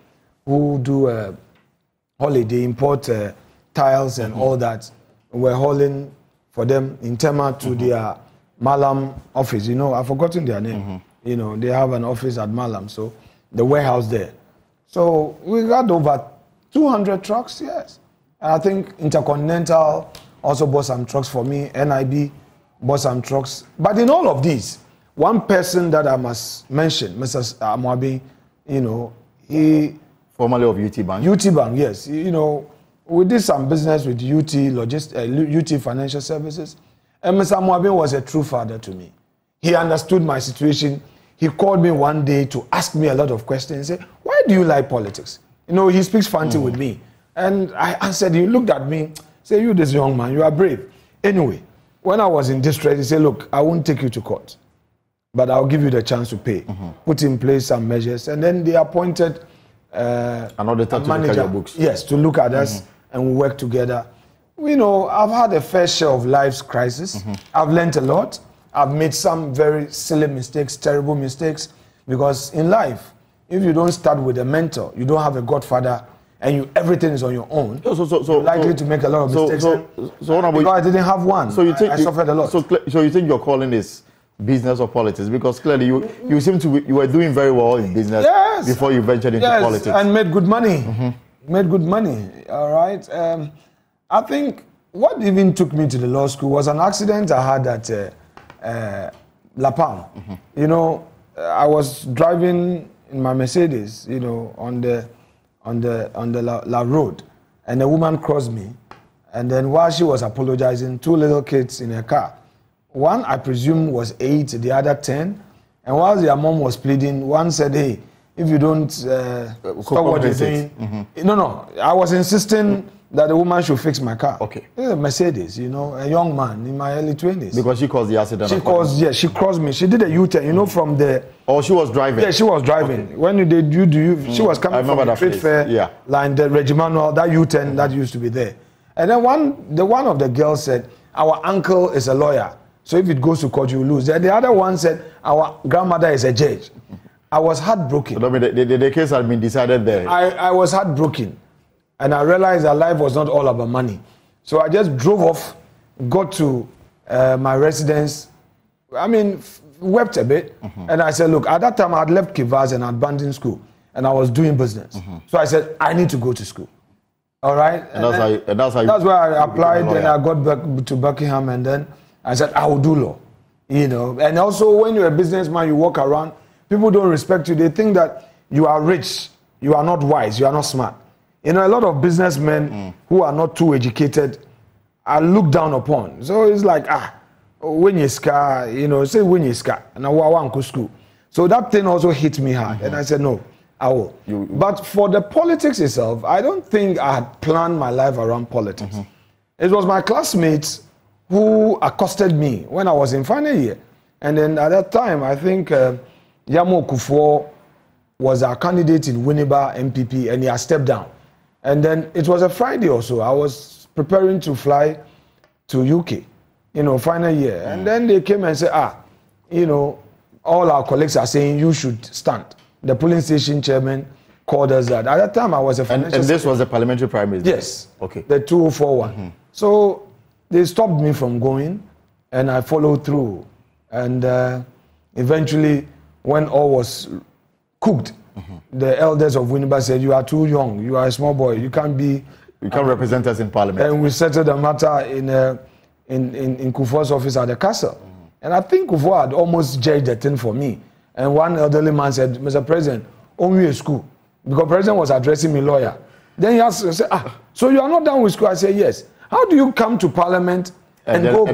who do holiday, import tiles and all that, were hauling for them in Tema to their Malam office. You know, I've forgotten their name. You know, they have an office at Malam, so the warehouse there. So we got over 200 trucks, yes. I think Intercontinental also bought some trucks for me. NIB bought some trucks. But in all of these, one person that I must mention, Mr. Amwabi, you know, he... Formerly of UT Bank. UT Bank, yes. You know, we did some business with UT Financial Services. And Mr. Amwabi was a true father to me. He understood my situation. He called me one day to ask me a lot of questions and say, why do you like politics? You know, he speaks Fanti with me. And I answered, he looked at me, said, you, this young man, you are brave. Anyway, when I was in distress, he said, look, I won't take you to court, but I'll give you the chance to pay. Put in place some measures. And then they appointed an auditor to look at your books. Yes, to look at us and we work together. You know, I've had a fair share of life's crisis. I've learned a lot. I've made some very silly mistakes, terrible mistakes, because in life, if you don't start with a mentor, you don't have a godfather, and you, everything is on your own, you're likely to make a lot of mistakes. Because I didn't have one. So you think I suffered a lot. So you think your calling is business or politics? Because clearly you seem to you were doing very well in business before you ventured into politics. And made good money. Made good money, all right? I think what even took me to the law school was an accident I had at La Palme. You know, I was driving in my Mercedes, you know, on the La Road, and a woman crossed me, and then while she was apologizing, two little kids in her car, one I presume was 8, the other 10, and while their mom was pleading, one said, hey, if you don't stop what you're doing, no, I was insisting that the woman should fix my car. It's a Mercedes, you know, a young man in my early 20s. Because she caused the accident. She caused, she crossed me. She did a U-turn, you know, from the... Oh, she was driving. Yeah, she was driving. When you did, she was coming from the trade fair, like the Regimanual, that U-turn that used to be there. And then one of the girls said, our uncle is a lawyer, so if it goes to court, you lose. The other one said, our grandmother is a judge. I was heartbroken. So, I mean, the case had been decided there. I was heartbroken. And I realized that life was not all about money. So I just drove off, got to my residence, I mean, wept a bit. And I said, look, at that time I had left Kivas and abandoned school, and I was doing business. So I said, I need to go to school. All right? And that's where I applied, and I got back to Buckingham, and then I said, I will do law. You know, and also when you're a businessman, you walk around, people don't respect you. They think that you are rich, you are not wise, you are not smart. You know, a lot of businessmen who are not too educated are looked down upon. So it's like, when you scar, you know, say when you scar, and I want to school. So that thing also hit me hard. And I said, no, I will. But for the politics itself, I don't think I had planned my life around politics. It was my classmates who accosted me when I was in final year. And then at that time, I think Yamo Kufuor was our candidate in Winneba MPP, and he had stepped down. And then it was a Friday or so. I was preparing to fly to UK, you know, final year. And then they came and said, you know, all our colleagues are saying you should stand. The polling station chairman called us that. At that time, I was a financial and this was the parliamentary primary? Yes. Okay. The 2041. So they stopped me from going, and I followed through. And eventually, when all was cooked, the elders of Winneba said, you are too young, you are a small boy, you can't be... You can't represent us in parliament. And we settled the matter in Kufuor's office at the castle. And I think Kufuor had almost judged the thing for me. And one elderly man said, Mr. President, only a school. Because President was addressing me, lawyer. Then he asked, so you are not done with school? I said, yes. How do you come to Parliament and then go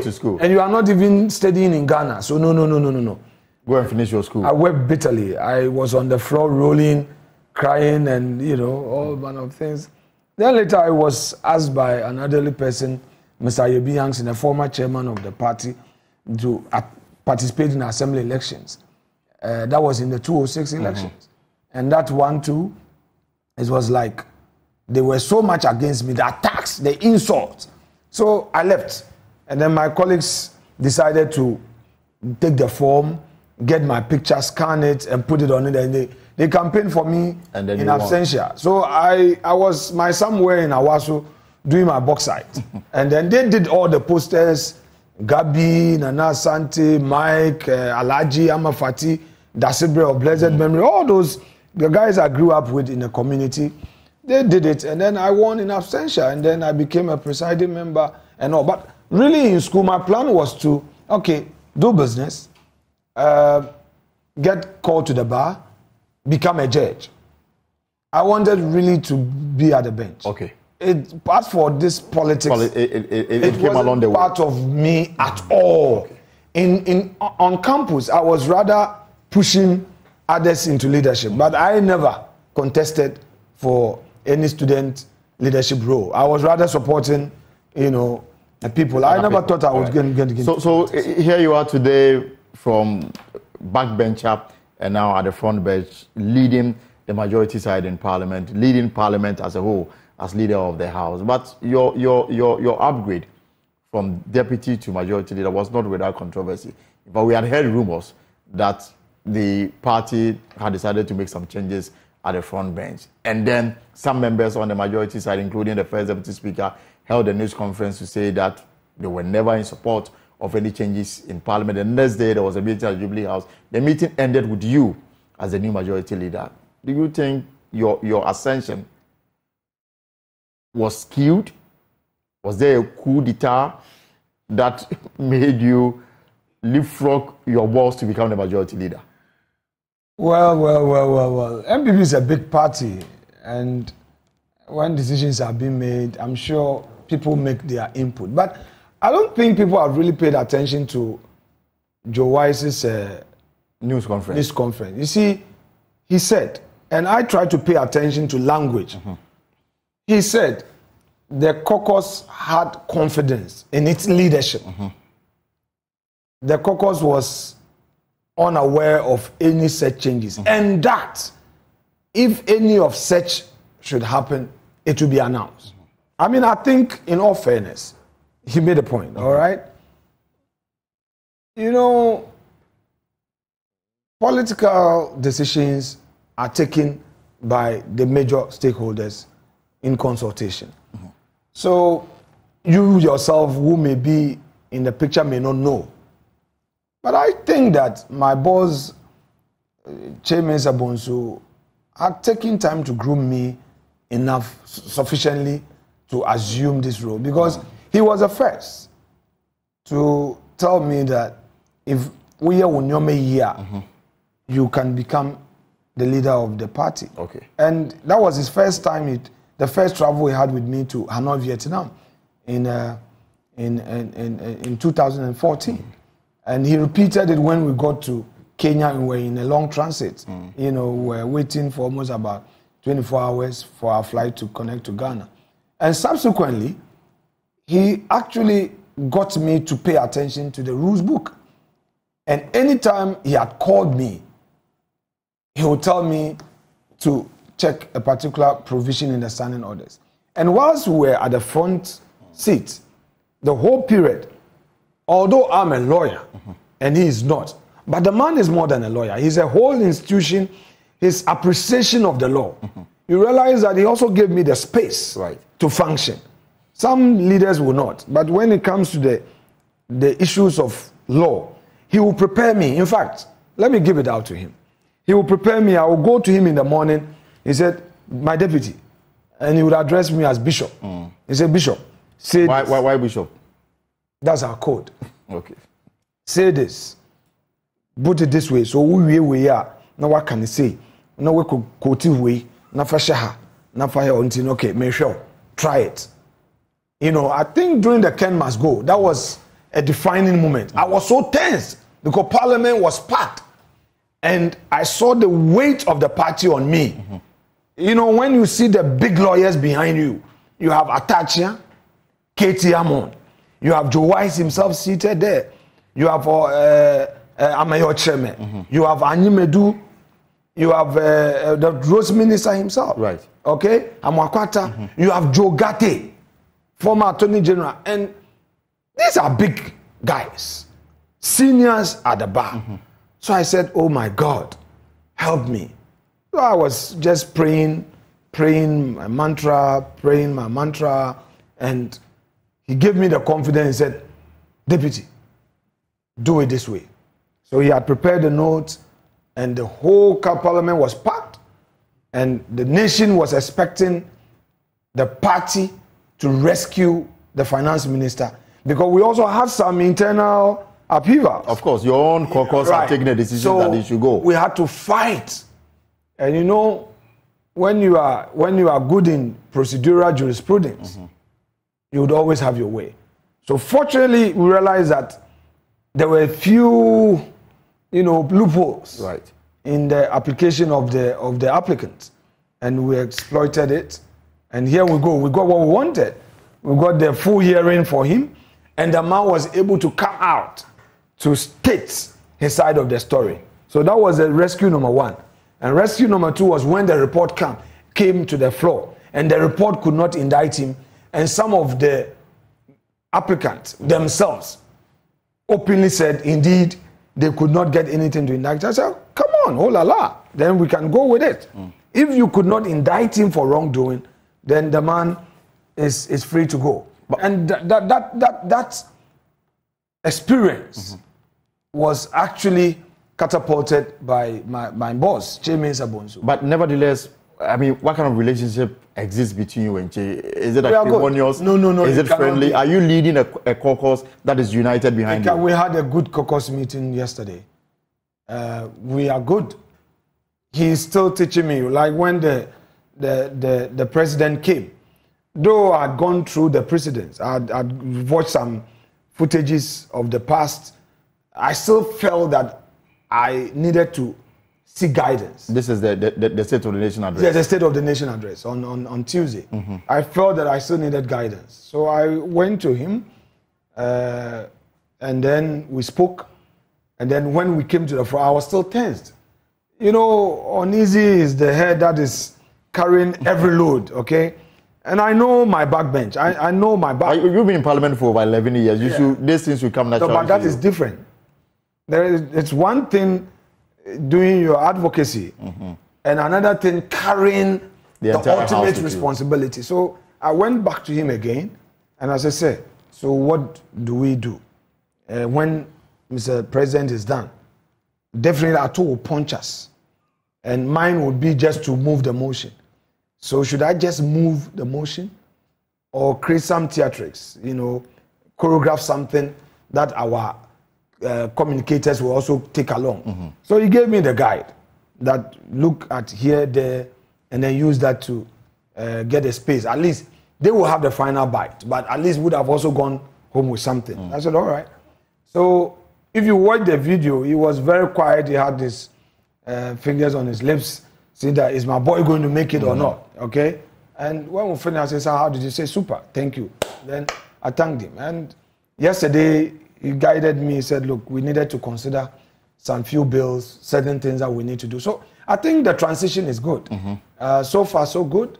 to school? And you are not even studying in Ghana. So no. Go and finish your school. I wept bitterly. I was on the floor rolling, crying, and, you know, all manner of things. Then later I was asked by an elderly person, Mr. Yebi Yangsin, the former chairman of the party, to participate in assembly elections. That was in the 2006 elections. Mm-hmm. And that one, too, it was like they were so much against me, the attacks, the insults. So I left. And then my colleagues decided to take the form, get my picture, scan it, and put it on it. And they campaigned for me in absentia. Won. So I was somewhere in Awaso doing my bauxite. And then they did all the posters, Gabi, Nana Asante, Mike, Alaji, Amafati, Dasibre of Blessed Memory, all those, the guys I grew up with in the community, they did it. And then I won in absentia, and then I became a presiding member and all. But really in school, my plan was to, okay, do business, get called to the bar, become a judge. I wanted really to be at the bench. Okay. As for this politics, it came along the way. It wasn't part of me at all. Okay. On campus, I was rather pushing others into leadership, but I never contested for any student leadership role. I was rather supporting, you know, the people. I never thought I would get. So here you are today, from backbench up, and now at the front bench, leading the majority side in Parliament, leading Parliament as a whole, as leader of the House. But your upgrade from deputy to majority leader was not without controversy. But we had heard rumors that the party had decided to make some changes at the front bench. And then some members on the majority side, including the first deputy speaker, held a news conference to say that they were never in support of any changes in Parliament. The next day, there was a meeting at Jubilee House. The meeting ended with you as the new majority leader. Do you think your ascension was skewed? Was there a coup d'etat that made you leapfrog your boss to become the majority leader? Well. MPP is a big party, and when decisions are being made, I'm sure people make their input. But I don't think people have really paid attention to Joe Weiss's news conference. You see, he said, and I try to pay attention to language. Mm-hmm. He said the caucus had confidence in its leadership. Mm-hmm. The caucus was unaware of any such changes. Mm-hmm. And that, if any of such should happen, it will be announced. Mm-hmm. I mean, I think, in all fairness, he made a point, all right? You know, political decisions are taken by the major stakeholders in consultation. Mm-hmm. So you yourself, who may be in the picture, may not know. But I think that my boss, Chair Mensa-Bonsu, had taken time to groom me enough, sufficiently, to assume this role. Because he was the first to tell me that if we are Unyome, you can become the leader of the party. Okay. And that was his first time. The first travel he had with me to Hanoi, Vietnam, in 2014, and he repeated it when we got to Kenya and we're in a long transit. Mm. You know, we're waiting for almost about 24 hours for our flight to connect to Ghana, and subsequently, he actually got me to pay attention to the rules book, and anytime he had called me, he would tell me to check a particular provision in the standing orders. And whilst we were at the front seat, the whole period, although I'm a lawyer, and he is not, but the man is more than a lawyer. He's a whole institution, his appreciation of the law. You realize that he also gave me the space to function. Some leaders will not, but when it comes to the issues of law, he will prepare me. In fact, let me give it out to him. He will prepare me. I will go to him in the morning. He said, my deputy, and he would address me as bishop. Mm. He said, bishop. Why bishop? That's our code. Okay. say this, put it this way, so we are, now what can you say? Now we could go to way, now for Shaha, now for her until, okay, make sure, try it. You know, I think during the Ken Must Go, that was a defining moment. I was so tense because Parliament was packed. And I saw the weight of the party on me. Mm-hmm. You know, when you see the big lawyers behind you, you have Atachia, Katie Amon, you have Joe Weiss himself seated there, you have Amayo Cheme, mm-hmm. you have Anyimedu, you have the Rose Minister himself. Right. Okay? Amakwata, mm-hmm. you have Joe Gate, former Attorney General. And these are big guys, seniors at the bar. Mm-hmm. So I said, oh my God, help me. So I was just praying my mantra, and he gave me the confidence. He said, Deputy, do it this way. So he had prepared the notes, and the whole Parliament was packed, and the nation was expecting the party to rescue the finance minister, because we also had some internal upheaval. Of course, your own caucus are taking a decision that it should go. We had to fight. And you know, when you are good in procedural jurisprudence, mm-hmm. you would always have your way. So fortunately, we realized that there were a few, you know, loopholes in the application of the applicant, and we exploited it. And here we go. We got what we wanted. We got the full hearing for him, and the man was able to come out to state his side of the story. So that was rescue number one. And rescue number two was when the report came to the floor, and the report could not indict him, and some of the applicants themselves openly said, indeed, they could not get anything to indict. I said, come on, oh la la, then we can go with it. Mm. If you could not indict him for wrongdoing, then the man is free to go. But, and that experience mm-hmm. was actually catapulted by my boss, Che Mensa-Bonsu. But nevertheless, I mean, what kind of relationship exists between you and Che? Is it acrimonious? No. Is it friendly? Are you leading a caucus that is united behind you? We had a good caucus meeting yesterday. We are good. He's still teaching me. Like when the president came, though I had gone through the precedents, I'd watched some footages of the past, I still felt that I needed to seek guidance. This is the State of the Nation address. Yeah, the State of the Nation address on Tuesday. Mm-hmm. I felt that I still needed guidance. So I went to him, and then we spoke. And then when we came to the floor, I was still tensed. You know, uneasy is the head that is carrying every load, okay? And I know my backbench. I know my back. You've been in Parliament for about 11 years. You should, these things should come naturally. No, but that is different. It's one thing doing your advocacy, mm-hmm. and another thing carrying the ultimate responsibility. So I went back to him again, and as I said, so what do we do when Mr. President is done? Definitely Ato will punch us, and mine would be just to move the motion. So should I just move the motion, or create some theatrics? You know, choreograph something that our communicators will also take along. Mm-hmm. So he gave me the guide that look at here, there, and then use that to get a space. At least they will have the final bite, but at least would have also gone home with something. Mm. I said, all right. So if you watch the video, he was very quiet. He had his fingers on his lips, saying that, is my boy going to make it mm-hmm. or not? Okay. And when we finished, I said, how did you say? Super, thank you. Then I thanked him. And yesterday, he guided me, he said, look, we needed to consider some few bills, certain things that we need to do. So I think the transition is good. Mm-hmm. So far, so good.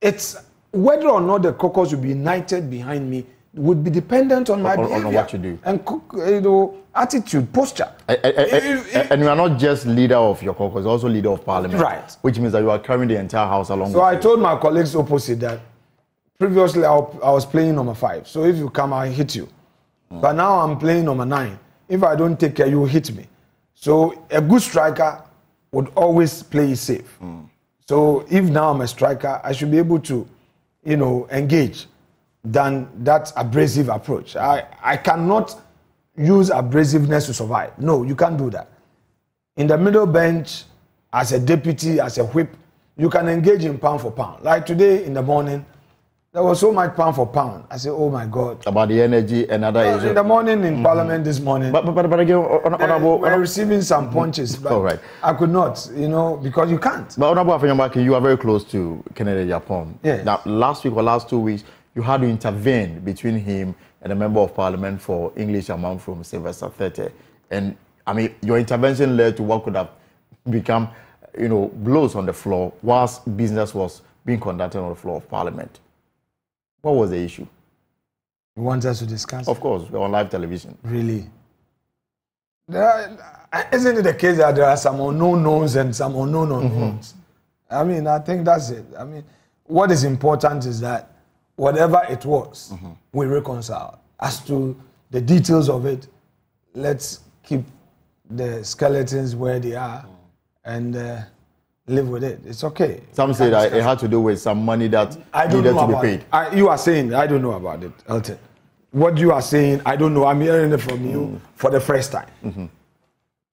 It's whether or not the caucus will be united behind me would be dependent on my behavior. On what you do. And you know, attitude, posture. And you are not just leader of your caucus, also leader of Parliament. Right. Which means that you are carrying the entire house along with you. So I told my colleagues opposite that previously I was playing number 5. So if you come, I hit you. Mm. But now I'm playing number 9. If I don't take care, you hit me. So a good striker would always play safe. Mm. So if now I'm a striker, I should be able to, you know, engage than that abrasive approach. I cannot use abrasiveness to survive. No, you can't do that. In the middle bench, as a deputy, as a whip, you can engage in pound for pound. Like today in the morning, there was so much pound for pound. I said, oh my God. About the energy and other issues. In the morning in Parliament this morning. But again, Honorable. We're receiving some punches. But all right. I could not, you know, because you can't. But Honorable Afenyo-Markin, you are very close to Kennedy Agyapong. Yes. Now, last week or last 2 weeks, you had to intervene between him and a member of Parliament for English amount from Sylvester 30. And I mean, your intervention led to what could have become, you know, blows on the floor whilst business was being conducted on the floor of Parliament. What was the issue? You want us to discuss? Of course, we're on live television. Really? Isn't it the case that there are some unknown knowns and some unknown unknowns? I mean, I think that's it. I mean, what is important is that whatever it was, we reconcile. As to the details of it, let's keep the skeletons where they are and live with it. It's okay. Some say that it had to do with some money that needed to be paid. You are saying, I don't know about it, Elton. What you are saying, I don't know. I'm hearing it from you for the first time.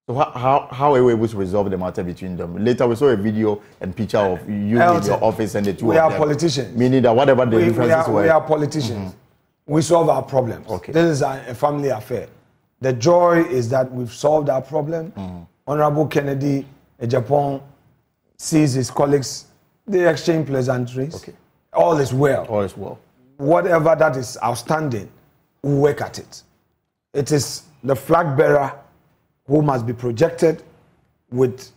So how were you able to resolve the matter between them? Later, we saw a video and picture of you in your office and the two of them. We are politicians. Meaning that whatever the differences were. We are politicians. We solve our problems. Okay. This is a family affair. The joy is that we've solved our problem. Honorable Kennedy Agyapong sees his colleagues, they exchange pleasantries. All is well. All is well. Whatever that is outstanding, we work at it. It is the flag bearer who must be projected with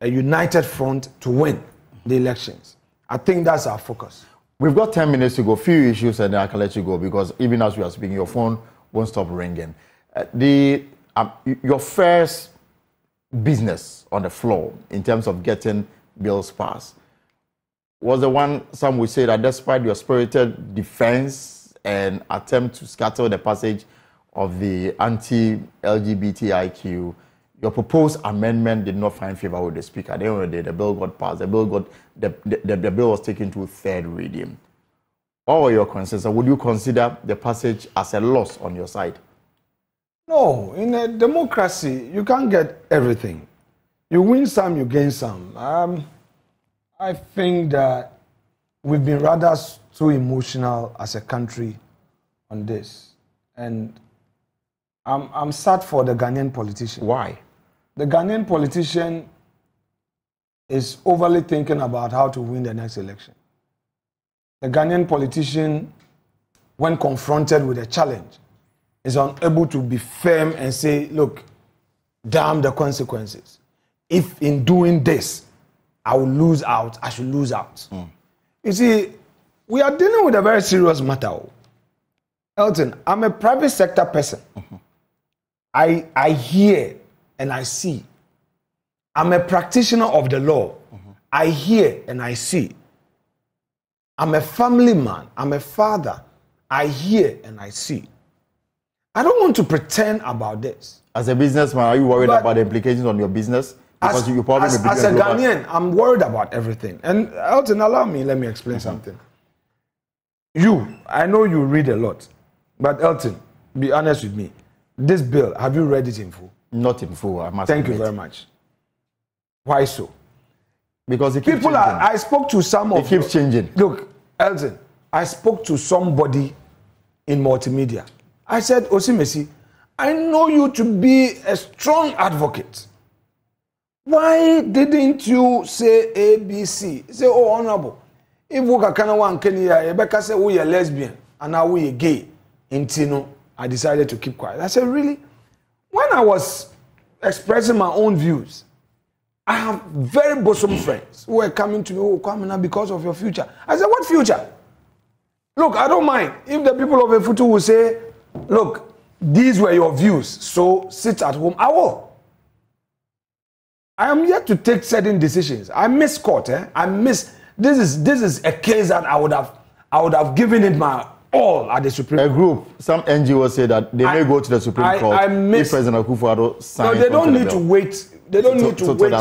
a united front to win the elections. I think that's our focus. We've got 10 minutes to go. Few issues and then I can let you go because even as we are speaking, your phone won't stop ringing. Your first business on the floor in terms of getting bills passed was the one some would say that despite your spirited defense and attempt to scuttle the passage of the anti-LGBTIQ, your proposed amendment did not find favor with the Speaker. At the end of the day, the bill got passed. The bill got the bill was taken to third reading. What were your concerns? Would you consider the passage as a loss on your side? No, in a democracy, you can't get everything. You win some, you gain some. I think that we've been rather too emotional as a country on this. And I'm sad for the Ghanaian politician. Why? The Ghanaian politician is overly thinking about how to win the next election. The Ghanaian politician, when confronted with a challenge, is unable to be firm and say, look, damn the consequences. If in doing this, I will lose out, I should lose out. You see, we are dealing with a very serious matter. Elton, I'm a private sector person. I hear and I see. I'm a practitioner of the law. I hear and I see. I'm a family man. I'm a father. I hear and I see. I don't want to pretend about this. As a businessman, are you worried about the implications on your business? Because you probably as a Ghanaian, I'm worried about everything. And Elton, allow me, let me explain something. I know you read a lot, but Elton, be honest with me. This bill, have you read it in full? Not in full, I must admit. Thank you very much. Why so? Because it keeps changing. I spoke to some of you. It keeps changing. Look, Elton, I spoke to somebody in Multimedia. I said, Osimesi, I know you to be a strong advocate. Why didn't you say ABC? Say, oh, honorable, if you can't Kenya, say we are lesbian and now we are gay. Intino, I decided to keep quiet. I said, really? When I was expressing my own views, I have very bosom friends who are coming to me, oh, Kwamina, because of your future. I said, what future? Look, I don't mind if the people of Efutu will say, look, these were your views, so sit at home. I will. I am yet to take certain decisions. I miss court. I miss this is a case that I would have given it my all at the Supreme Court. A group, some NGOs say that they may go to the Supreme Court if President Akufo-Addo signs. No, they don't need to wait. They don't need to wait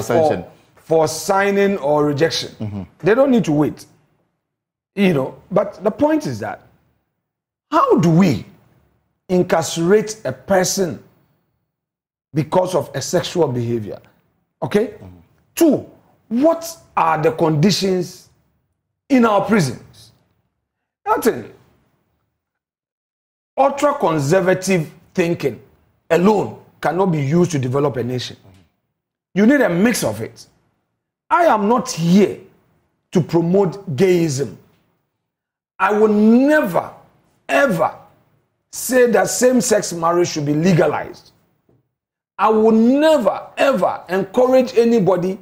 for signing or rejection. They don't need to wait. You know, but the point is that how do we incarcerate a person because of a sexual behavior. Okay? Mm-hmm. Two, what are the conditions in our prisons? Nothing. Ultra-conservative thinking alone cannot be used to develop a nation. You need a mix of it. I am not here to promote gayism. I will never, ever say that same-sex marriage should be legalized. I will never, ever encourage anybody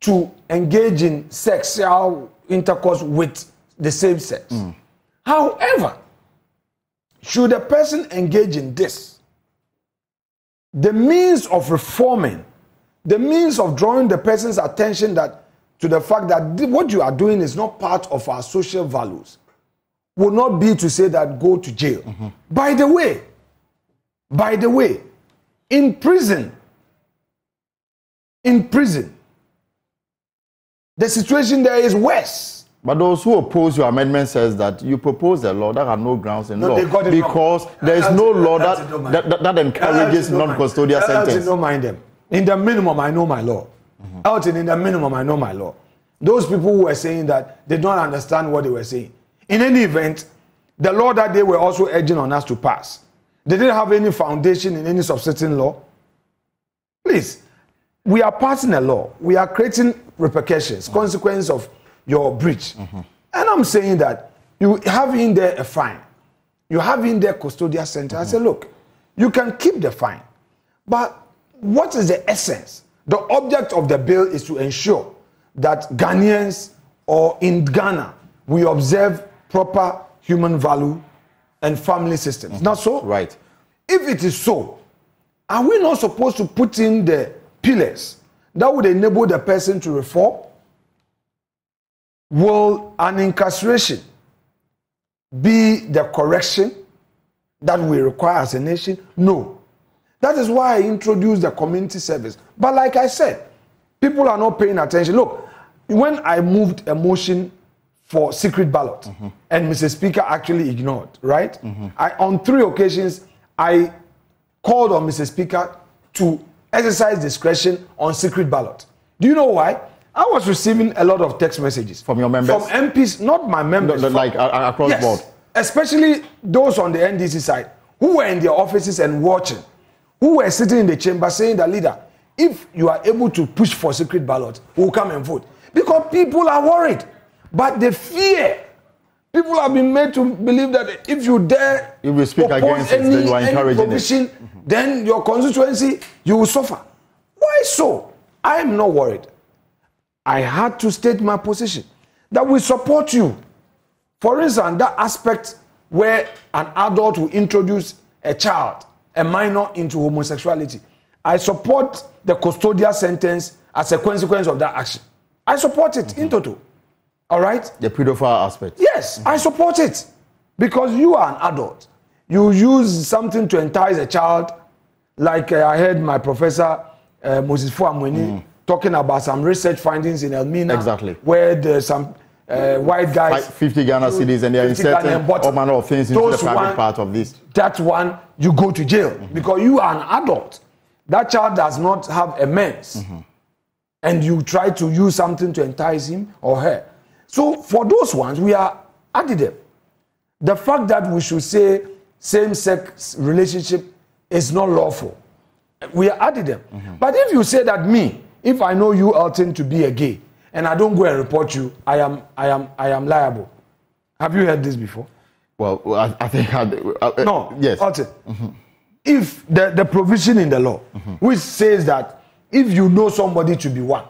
to engage in sexual intercourse with the same sex. Mm. However, should a person engage in this, the means of reforming, the means of drawing the person's attention to the fact that what you are doing is not part of our social values, will not be to say that go to jail. Mm-hmm. By the way, in prison, the situation there is worse. But those who oppose your amendment says that you propose a law that have no grounds in law because there is no law that encourages non-custodial sentence. I don't mind them. In the minimum, I know my law. Mm-hmm. Elton, in the minimum, I know my law. Those people who were saying that, they don't understand what they were saying. In any event, the law that they were also urging on us to pass, they didn't have any foundation in any subsisting law. Please, we are passing a law. We are creating repercussions, mm-hmm. consequence of your breach. Mm-hmm. And I'm saying that you have in there a fine. You have in there custodial center. Mm-hmm. I say, look, you can keep the fine, but what is the essence? The object of the bill is to ensure that Ghanaians or in Ghana, we observe proper human value and family systems. Mm-hmm. Not so? Right. If it is so, are we not supposed to put in the pillars that would enable the person to reform? Will an incarceration be the correction that we require as a nation? No. That is why I introduced the community service. But like I said, people are not paying attention. Look, when I moved a motion for secret ballot, mm-hmm. and Mr. Speaker actually ignored, right? Mm-hmm. On three occasions, I called on Mr. Speaker to exercise discretion on secret ballot. Do you know why? I was receiving a lot of text messages. From your members? From MPs, not my members. Across yes, board? Especially those on the NDC side who were in their offices and watching, who were sitting in the chamber saying that, leader, if you are able to push for secret ballot, we'll come and vote. Because people are worried. But they fear. People have been made to believe that if you dare oppose any provision, mm-hmm. then your constituency, you will suffer. Why so? I am not worried. I had to state my position that we support you. For instance, that aspect where an adult will introduce a child, a minor, into homosexuality. I support the custodial sentence as a consequence of that action. I support it mm-hmm. in total. All right? The pedophile aspect. Yes, mm-hmm. I support it. Because you are an adult. You use something to entice a child, like I heard my professor, Moses Fuamweni, mm. talking about some research findings in Elmina. Exactly. Where there's some white guys. 50 Ghana cities, and they are inserting all manner of things into the private part of this. That one, you go to jail mm-hmm. because you are an adult. That child does not have a mens. Mm-hmm. And you try to use something to entice him or her. So for those ones, we are adding them. The fact that we should say same-sex relationship is not lawful, we are adding them. Mm-hmm. But if you say that me, if I know you, Elton, to be a gay, and I don't go and report you, I am liable. Have you heard this before? Well, I think no. Yes. Elton, mm-hmm. if the provision in the law, mm-hmm. which says that if you know somebody to be one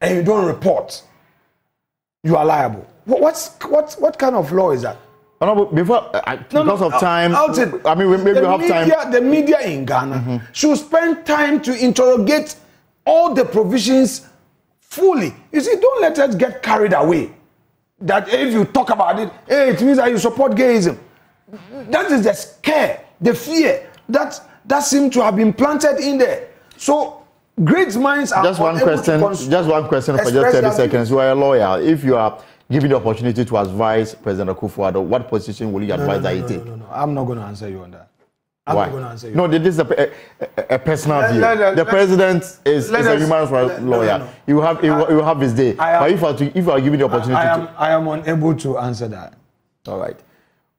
and you don't report, you are liable. What kind of law is that? No, before, because of time, Elton, I mean, maybe we have time. The media in Ghana mm-hmm. should spend time to interrogate all the provisions fully. You see, don't let us get carried away. That if you talk about it, hey, it means that you support gayism. That is the scare, the fear that seems to have been planted in there. So great minds are just one question for just 30 seconds. You are a lawyer. If you are given the opportunity to advise President Akufo-Addo, what position will you advise that he take? No, I'm not going to answer you on that. I'm not going to answer you. No, this is a personal view. The president is a human rights lawyer. You will have his day. But if you are given the opportunity I am unable to answer that. All right.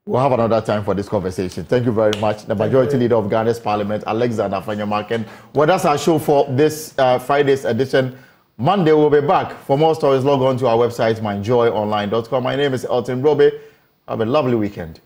We'll have another time for this conversation. Thank you very much. The Majority Leader of Ghana's Parliament, Alexander Afenyo-Markin. Well, that's our show for this Friday's edition. Monday, we'll be back. For more stories, log on to our website, myjoyonline.com. My name is Elton Brobbey. Have a lovely weekend.